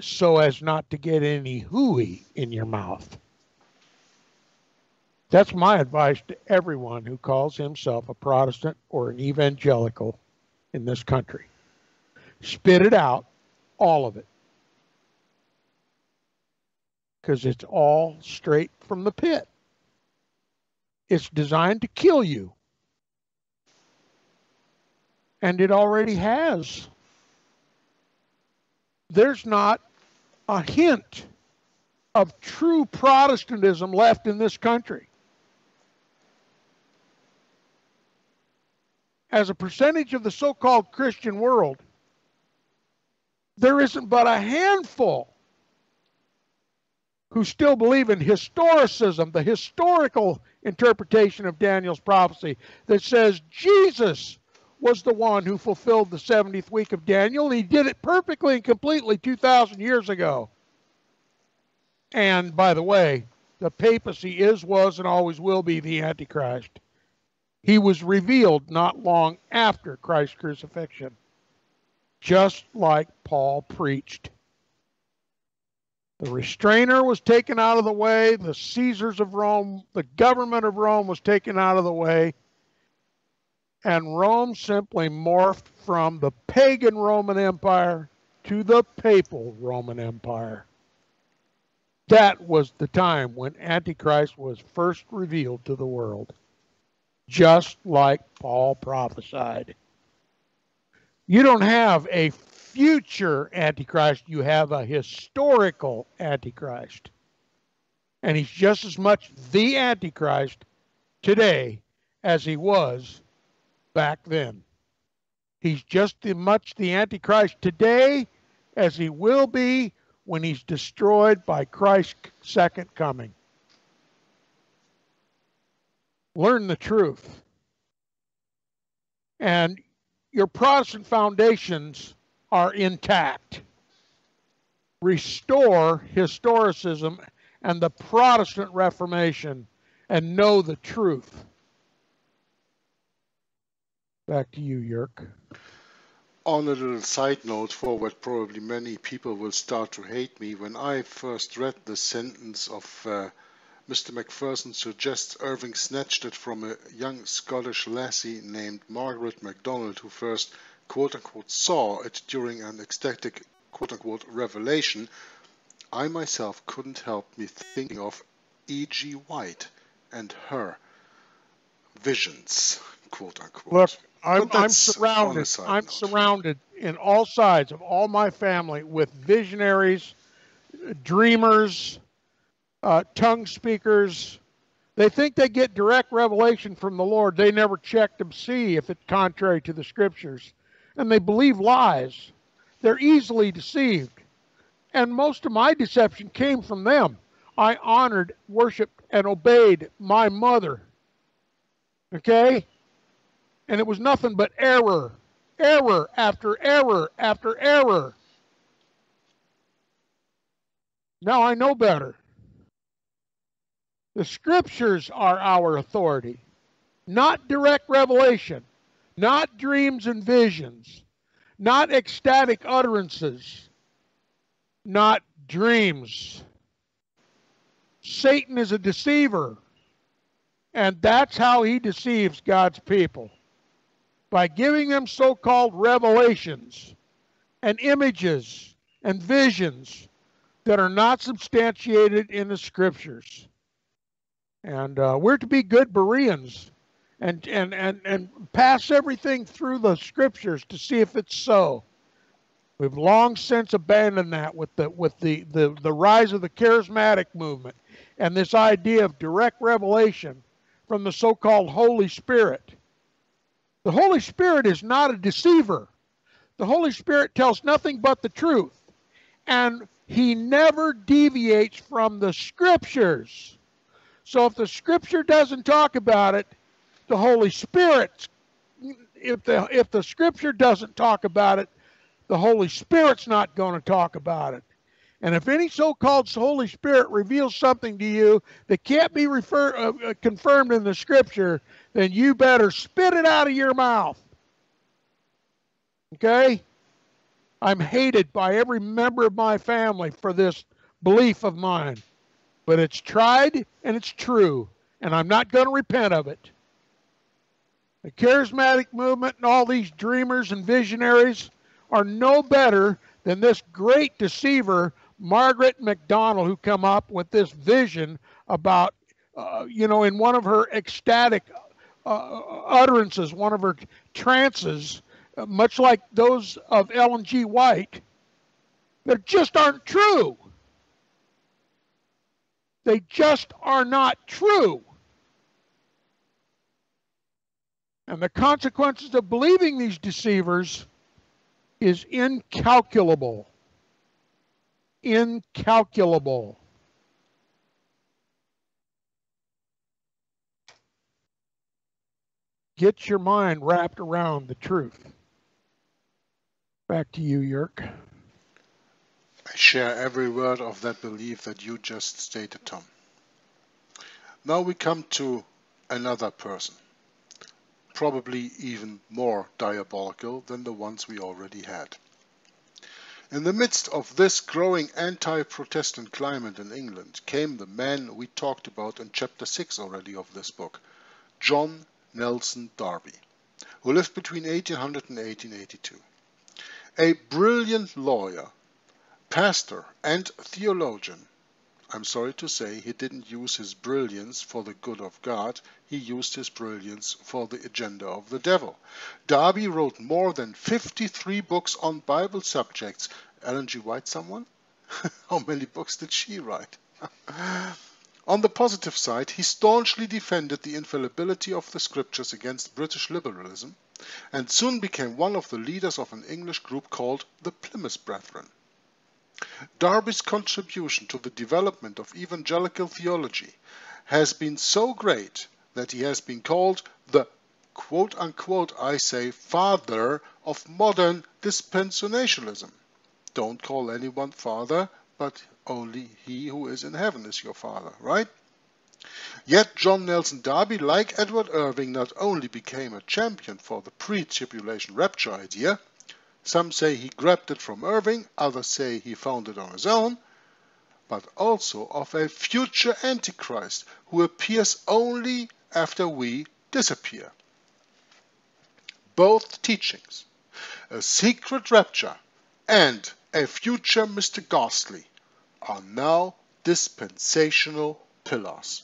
so as not to get any hooey in your mouth. That's my advice to everyone who calls himself a Protestant or an evangelical in this country. Spit it out, all of it. Because it's all straight from the pit. It's designed to kill you. And it already has. There's not a hint of true Protestantism left in this country. As a percentage of the so-called Christian world, there isn't but a handful who still believe in historicism, the historical interpretation of Daniel's prophecy that says Jesus was the one who fulfilled the seventieth week of Daniel. He did it perfectly and completely two thousand years ago. And, by the way, the papacy is, was, and always will be the Antichrist. He was revealed not long after Christ's crucifixion, just like Paul preached. The restrainer was taken out of the way. The Caesars of Rome, the government of Rome was taken out of the way. And Rome simply morphed from the pagan Roman Empire to the papal Roman Empire. That was the time when Antichrist was first revealed to the world, just like Paul prophesied. You don't have a future Antichrist, you have a historical Antichrist. And he's just as much the Antichrist today as he was back then. He's just as much the Antichrist today as he will be when he's destroyed by Christ's second coming. Learn the truth. And your Protestant foundations are intact. Restore historicism and the Protestant Reformation and know the truth. Back to you, Yerk. On a little side note, for what probably many people will start to hate me, when I first read the sentence of uh, Mister Macpherson suggests Irving snatched it from a young Scottish lassie named Margaret MacDonald, who first quote-unquote saw it during an ecstatic quote-unquote revelation, I myself couldn't help me thinking of E G White and her visions, quote-unquote. Look, I'm, I'm surrounded. I'm note. surrounded in all sides of all my family with visionaries, dreamers, uh, tongue speakers. They think they get direct revelation from the Lord. They never check to see if it's contrary to the Scriptures, and they believe lies. They're easily deceived, and most of my deception came from them. I honored, worshipped, and obeyed my mother. Okay. And it was nothing but error, error after error after error. Now I know better. The Scriptures are our authority, not direct revelation, not dreams and visions, not ecstatic utterances, not dreams. Satan is a deceiver, and that's how he deceives God's people. By giving them so-called revelations and images and visions that are not substantiated in the Scriptures. And uh, we're to be good Bereans and, and, and, and pass everything through the Scriptures to see if it's so. We've long since abandoned that with the with the, the, the rise of the charismatic movement and this idea of direct revelation from the so-called Holy Spirit. The Holy Spirit is not a deceiver. The Holy Spirit tells nothing but the truth, and he never deviates from the Scriptures. So if the Scripture doesn't talk about it, the Holy Spirit, if the, if the Scripture doesn't talk about it, the Holy Spirit's not going to talk about it. And if any so-called Holy Spirit reveals something to you that can't be refer, uh, confirmed in the Scripture, then you better spit it out of your mouth. Okay? I'm hated by every member of my family for this belief of mine. But it's tried and it's true, and I'm not going to repent of it. The charismatic movement and all these dreamers and visionaries are no better than this great deceiver, Margaret MacDonald, who came up with this vision about, uh, you know, in one of her ecstatic uh, utterances, one of her trances, uh, much like those of Ellen G. White, that just aren't true. They just are not true. And the consequences of believing these deceivers is incalculable. Incalculable. Get your mind wrapped around the truth. Back to you, Yerk. I share every word of that belief that you just stated, Tom. Now we come to another person, probably even more diabolical than the ones we already had. In the midst of this growing anti-Protestant climate in England came the man we talked about in chapter six already of this book, John Nelson Darby, who lived between eighteen hundred and eighteen eighty-two. A brilliant lawyer, pastor and theologian. I'm sorry to say he didn't use his brilliance for the good of God, he used his brilliance for the agenda of the devil. Darby wrote more than fifty-three books on Bible subjects. Ellen G. White someone? How many books did she write? On the positive side, he staunchly defended the infallibility of the Scriptures against British liberalism and soon became one of the leaders of an English group called the Plymouth Brethren. Darby's contribution to the development of evangelical theology has been so great that he has been called the quote-unquote, I say, father of modern dispensationalism. Don't call anyone father, but only he who is in heaven is your father, right? Yet John Nelson Darby, like Edward Irving, not only became a champion for the pre-tribulation rapture idea, some say he grabbed it from Irving, others say he found it on his own, but also of a future Antichrist who appears only after we disappear. Both teachings, a secret rapture and a future Mister Ghastly, are now dispensational pillars.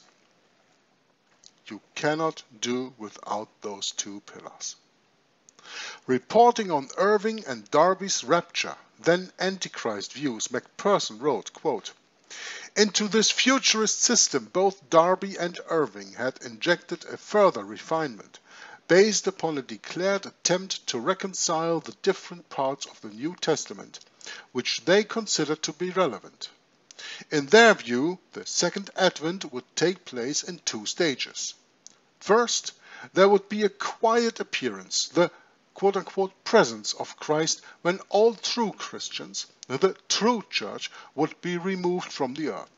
You cannot do without those two pillars. Reporting on Irving and Darby's rapture, then Antichrist views, Macpherson wrote, quote, "Into this futurist system both Darby and Irving had injected a further refinement, based upon a declared attempt to reconcile the different parts of the New Testament, which they considered to be relevant. In their view, the Second Advent would take place in two stages. First, there would be a quiet appearance, the quote-unquote presence of Christ, when all true Christians, the true church, would be removed from the earth.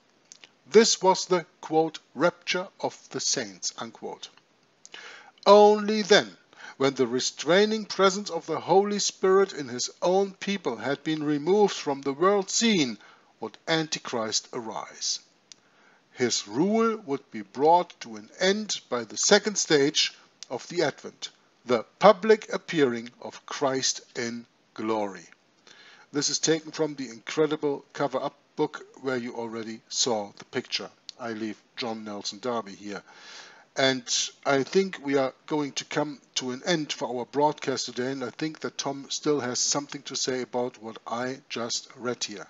This was the quote rapture of the saints, unquote. Only then, when the restraining presence of the Holy Spirit in his own people had been removed from the world scene, would Antichrist arise. His rule would be brought to an end by the second stage of the Advent, the public appearing of Christ in glory." This is taken from The Incredible Cover-Up book, where you already saw the picture. I leave John Nelson Darby here. And I think we are going to come to an end for our broadcast today, and I think that Tom still has something to say about what I just read here.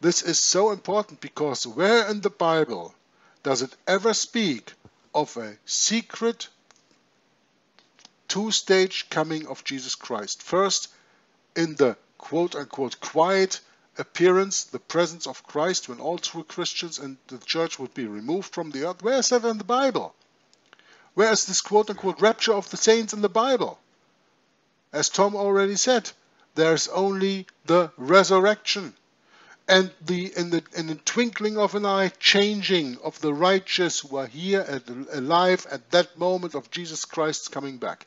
This is so important because where in the Bible does it ever speak of a secret two-stage coming of Jesus Christ? First, in the quote-unquote quiet appearance, the presence of Christ, when all true Christians and the church would be removed from the earth. Where is that in the Bible? Where is this quote-unquote rapture of the saints in the Bible? As Tom already said, there's only the resurrection and the in the in the twinkling of an eye changing of the righteous who are here at, alive at that moment of Jesus Christ's coming back.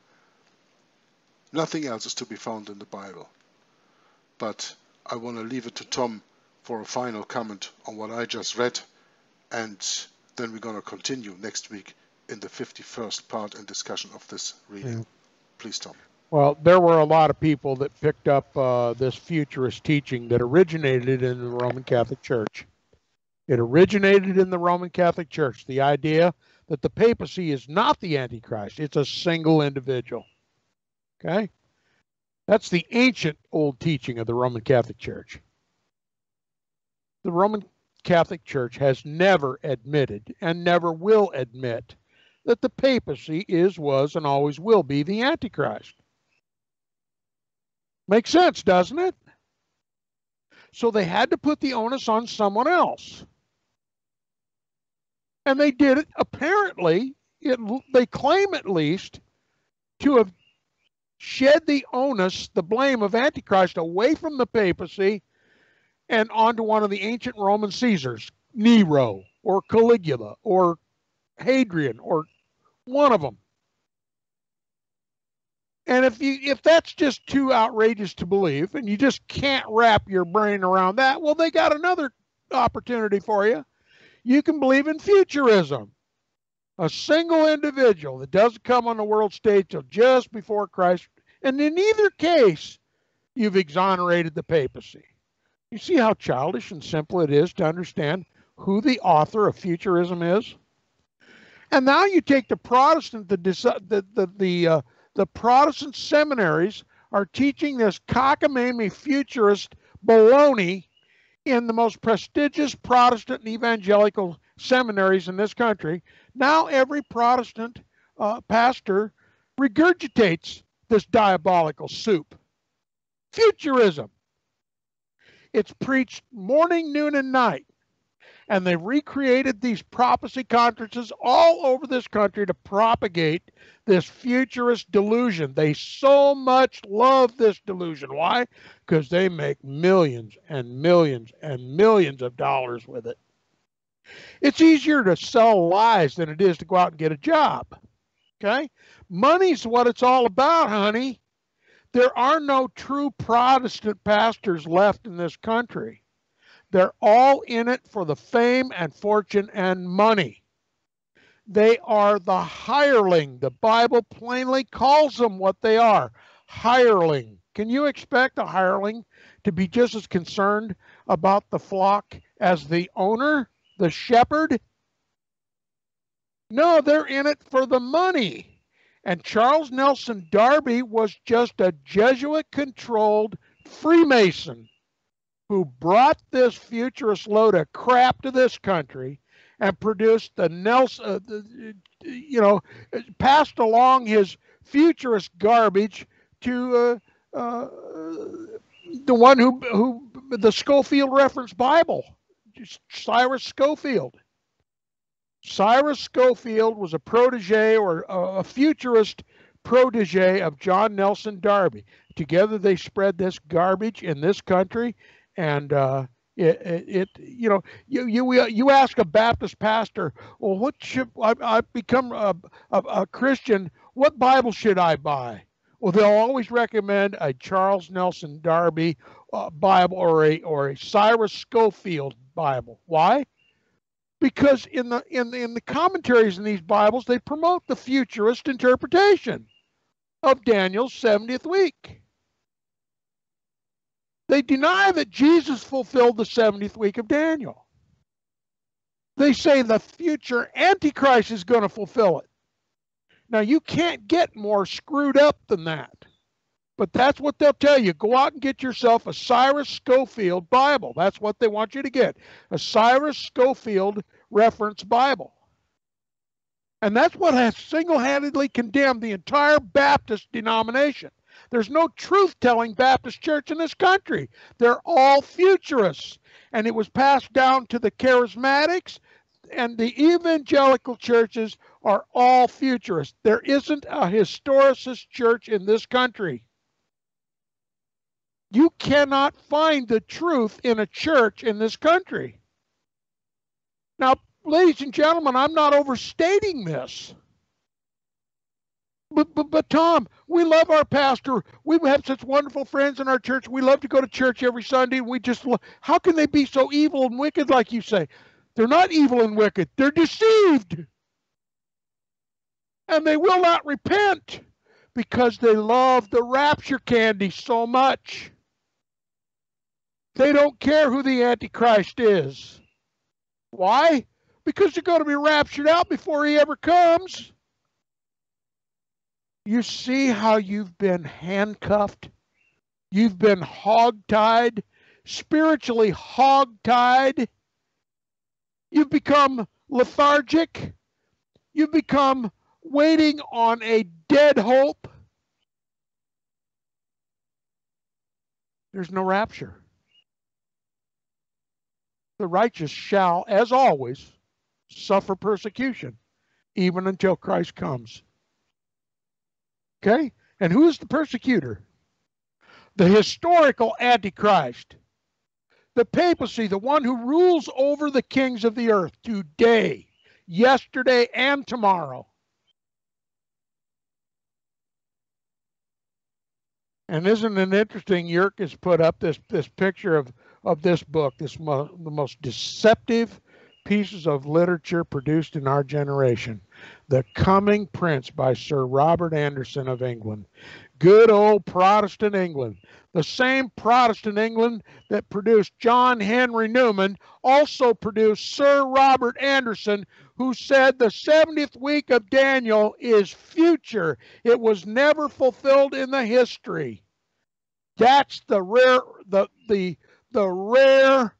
Nothing else is to be found in the Bible. But I want to leave it to Tom for a final comment on what I just read, and then we're going to continue next week in the fifty-first part and discussion of this reading. Please, Tom. Well, there were a lot of people that picked up uh, this futurist teaching that originated in the Roman Catholic Church. It originated in the Roman Catholic Church, the idea that the papacy is not the Antichrist, it's a single individual. Okay? That's the ancient old teaching of the Roman Catholic Church. The Roman Catholic Church has never admitted and never will admit that the papacy is, was, and always will be the Antichrist. Makes sense, doesn't it? So they had to put the onus on someone else. And they did it, apparently, it, they claim at least, to have shed the onus, the blame of Antichrist away from the papacy and onto one of the ancient Roman Caesars, Nero or Caligula or Hadrian or one of them. And if you if that's just too outrageous to believe and you just can't wrap your brain around that, well, they got another opportunity for you. You can believe in futurism, a single individual that doesn't come on the world stage till just before Christ. And in either case, you've exonerated the papacy. You see how childish and simple it is to understand who the author of futurism is? And now you take the Protestant, the the the the, uh, the Protestant seminaries are teaching this cockamamie futurist baloney in the most prestigious Protestant and evangelical seminaries in this country. Now every Protestant uh, pastor regurgitates this diabolical soup. Futurism. It's preached morning, noon, and night. And they recreated these prophecy conferences all over this country to propagate this futurist delusion. They so much love this delusion. Why? Because they make millions and millions and millions of dollars with it. It's easier to sell lies than it is to go out and get a job. Okay? Money's what it's all about, honey. There are no true Protestant pastors left in this country. They're all in it for the fame and fortune and money. They are the hireling. The Bible plainly calls them what they are, hireling. Can you expect a hireling to be just as concerned about the flock as the owner, the shepherd? No, they're in it for the money. And Charles Nelson Darby was just a Jesuit-controlled Freemason who brought this futurist load of crap to this country and produced the Nelson, uh, the, you know, passed along his futurist garbage to uh, uh, the one who, who, the Scofield Reference Bible, Cyrus Schofield. Cyrus Schofield was a protege or a futurist protege of John Nelson Darby. Together they spread this garbage in this country. And uh, it, it, it, you know, you you you ask a Baptist pastor, well, what should I, I become a, a a Christian? What Bible should I buy? Well, they'll always recommend a Charles Nelson Darby uh, Bible or a or a Cyrus Schofield Bible. Why? Because in the in the, in the commentaries in these Bibles, they promote the futurist interpretation of Daniel's seventieth week. They deny that Jesus fulfilled the seventieth week of Daniel. They say the future Antichrist is going to fulfill it. Now, you can't get more screwed up than that. But that's what they'll tell you. Go out and get yourself a Cyrus Schofield Bible. That's what they want you to get. A Cyrus Schofield Reference Bible. And that's what has single-handedly condemned the entire Baptist denomination. There's no truth-telling Baptist church in this country. They're all futurists. And it was passed down to the charismatics, and the evangelical churches are all futurists. There isn't a historicist church in this country. You cannot find the truth in a church in this country. Now, ladies and gentlemen, I'm not overstating this. But, but, but Tom, we love our pastor. We have such wonderful friends in our church. We love to go to church every Sunday. We just love, how can they be so evil and wicked like you say? They're not evil and wicked. They're deceived. And they will not repent, because they love the rapture candy so much. They don't care who the Antichrist is. Why? Because they're going to be raptured out before he ever comes. You see how you've been handcuffed? You've been hogtied, spiritually hogtied. You've become lethargic. You've become waiting on a dead hope. There's no rapture. The righteous shall, as always, suffer persecution, even until Christ comes. Okay? And who is the persecutor? The historical Antichrist. The papacy, the one who rules over the kings of the earth today, yesterday, and tomorrow. And isn't it interesting, Yerk has put up this, this picture of, of this book, this mo the most deceptive pieces of literature produced in our generation. The Coming Prince by Sir Robert Anderson of England. Good old Protestant England. The same Protestant England that produced John Henry Newman also produced Sir Robert Anderson, who said the seventieth week of Daniel is future. It was never fulfilled in the history. That's the rare, the, the, the rare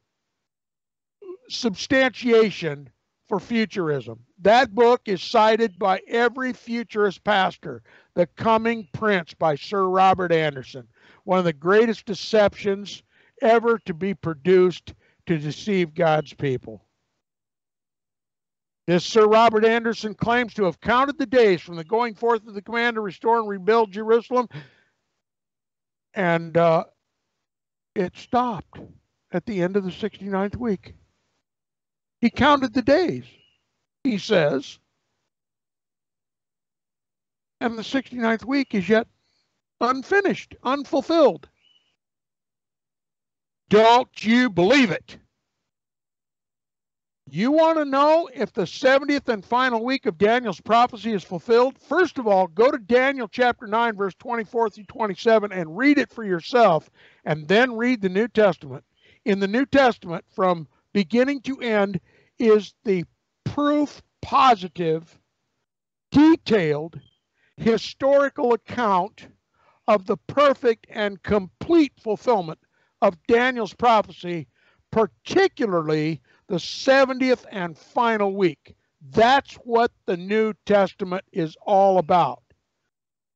substantiation for futurism. That book is cited by every futurist pastor. The Coming Prince by Sir Robert Anderson. One of the greatest deceptions ever to be produced to deceive God's people. This Sir Robert Anderson claims to have counted the days from the going forth of the command to restore and rebuild Jerusalem. And uh, it stopped at the end of the sixty-ninth week. He counted the days, he says. And the sixty-ninth week is yet unfinished, unfulfilled. Don't you believe it? You want to know if the seventieth and final week of Daniel's prophecy is fulfilled? First of all, go to Daniel chapter nine, verse twenty-four through twenty-seven, and read it for yourself, and then read the New Testament. In the New Testament, from beginning to end, is the proof positive, detailed, historical account of the perfect and complete fulfillment of Daniel's prophecy, particularly the seventieth and final week. That's what the New Testament is all about.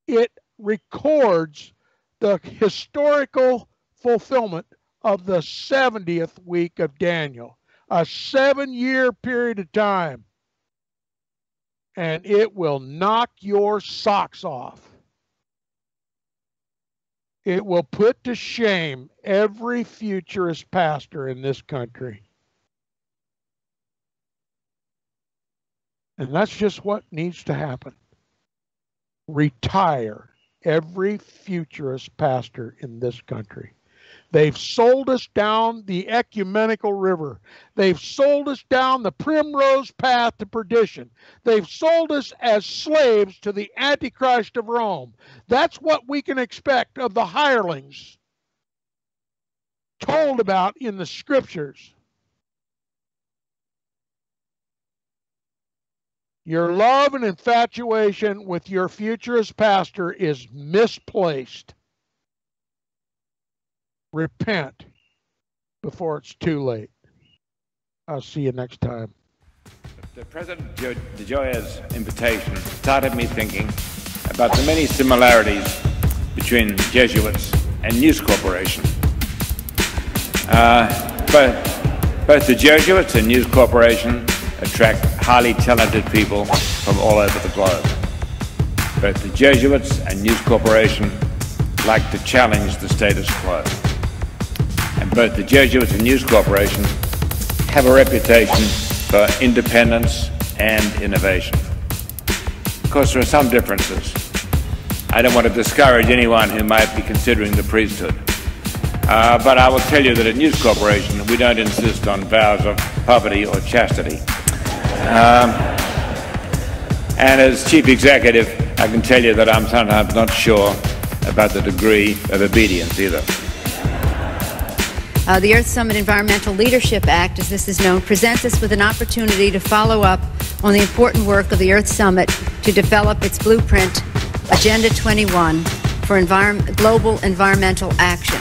It records the historical fulfillment of the seventieth week of Daniel, a seven-year period of time. And it will knock your socks off. It will put to shame every futurist pastor in this country. And that's just what needs to happen. Retire every futurist pastor in this country. They've sold us down the ecumenical river. They've sold us down the primrose path to perdition. They've sold us as slaves to the Antichrist of Rome. That's what we can expect of the hirelings told about in the scriptures. Your love and infatuation with your future as pastor is misplaced. Repent before it's too late. I'll see you next time. The President DeJoya's invitation started me thinking about the many similarities between Jesuits and News Corporation. Uh, both, both the Jesuits and News Corporation attract highly talented people from all over the globe. Both the Jesuits and News Corporation like to challenge the status quo. And both the Jesuits and News Corporation have a reputation for independence and innovation. Of course, there are some differences. I don't want to discourage anyone who might be considering the priesthood. Uh, but I will tell you that at News Corporation, we don't insist on vows of poverty or chastity. Um, and as chief executive, I can tell you that I'm sometimes not sure about the degree of obedience either. Uh, the Earth Summit Environmental Leadership Act, as this is known, presents us with an opportunity to follow up on the important work of the Earth Summit to develop its blueprint, Agenda twenty-one, for environment, global environmental action.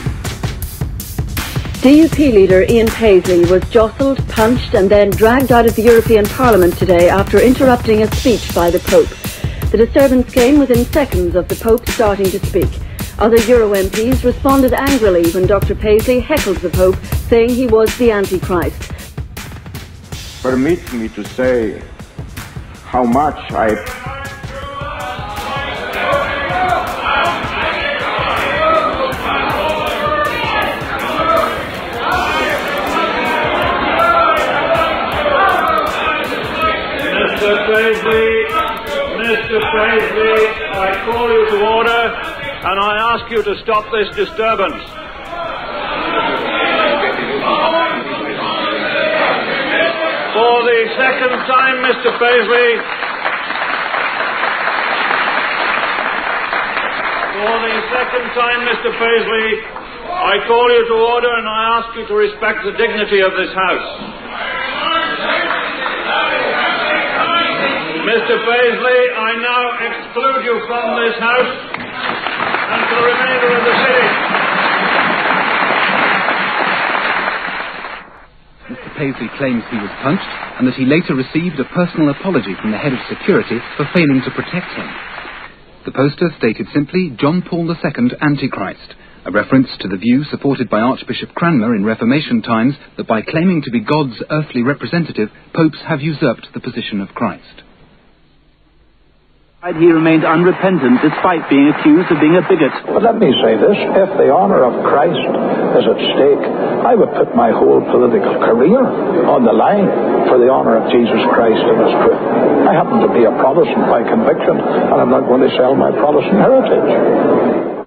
D U P leader Ian Paisley was jostled, punched, and then dragged out of the European Parliament today after interrupting a speech by the Pope. The disturbance came within seconds of the Pope starting to speak. Other Euro M Ps responded angrily when Doctor Paisley heckled the Pope, saying he was the Antichrist. Permit me to say how much I... Mister Paisley, Mister Paisley, I call you to order. And I ask you to stop this disturbance. For the second time, Mister Paisley, for the second time, Mister Paisley, I call you to order and I ask you to respect the dignity of this House. Mister Paisley, I now exclude you from this House. And for the remainder of the sitting. Mister Paisley claims he was punched and that he later received a personal apology from the head of security for failing to protect him. The poster stated simply John Paul the Second Antichrist, a reference to the view supported by Archbishop Cranmer in Reformation times that by claiming to be God's earthly representative, popes have usurped the position of Christ. He remained unrepentant despite being accused of being a bigot. But let me say this, if the honour of Christ is at stake, I would put my whole political career on the line for the honour of Jesus Christ and His truth. I happen to be a Protestant by conviction, and I'm not going to sell my Protestant heritage.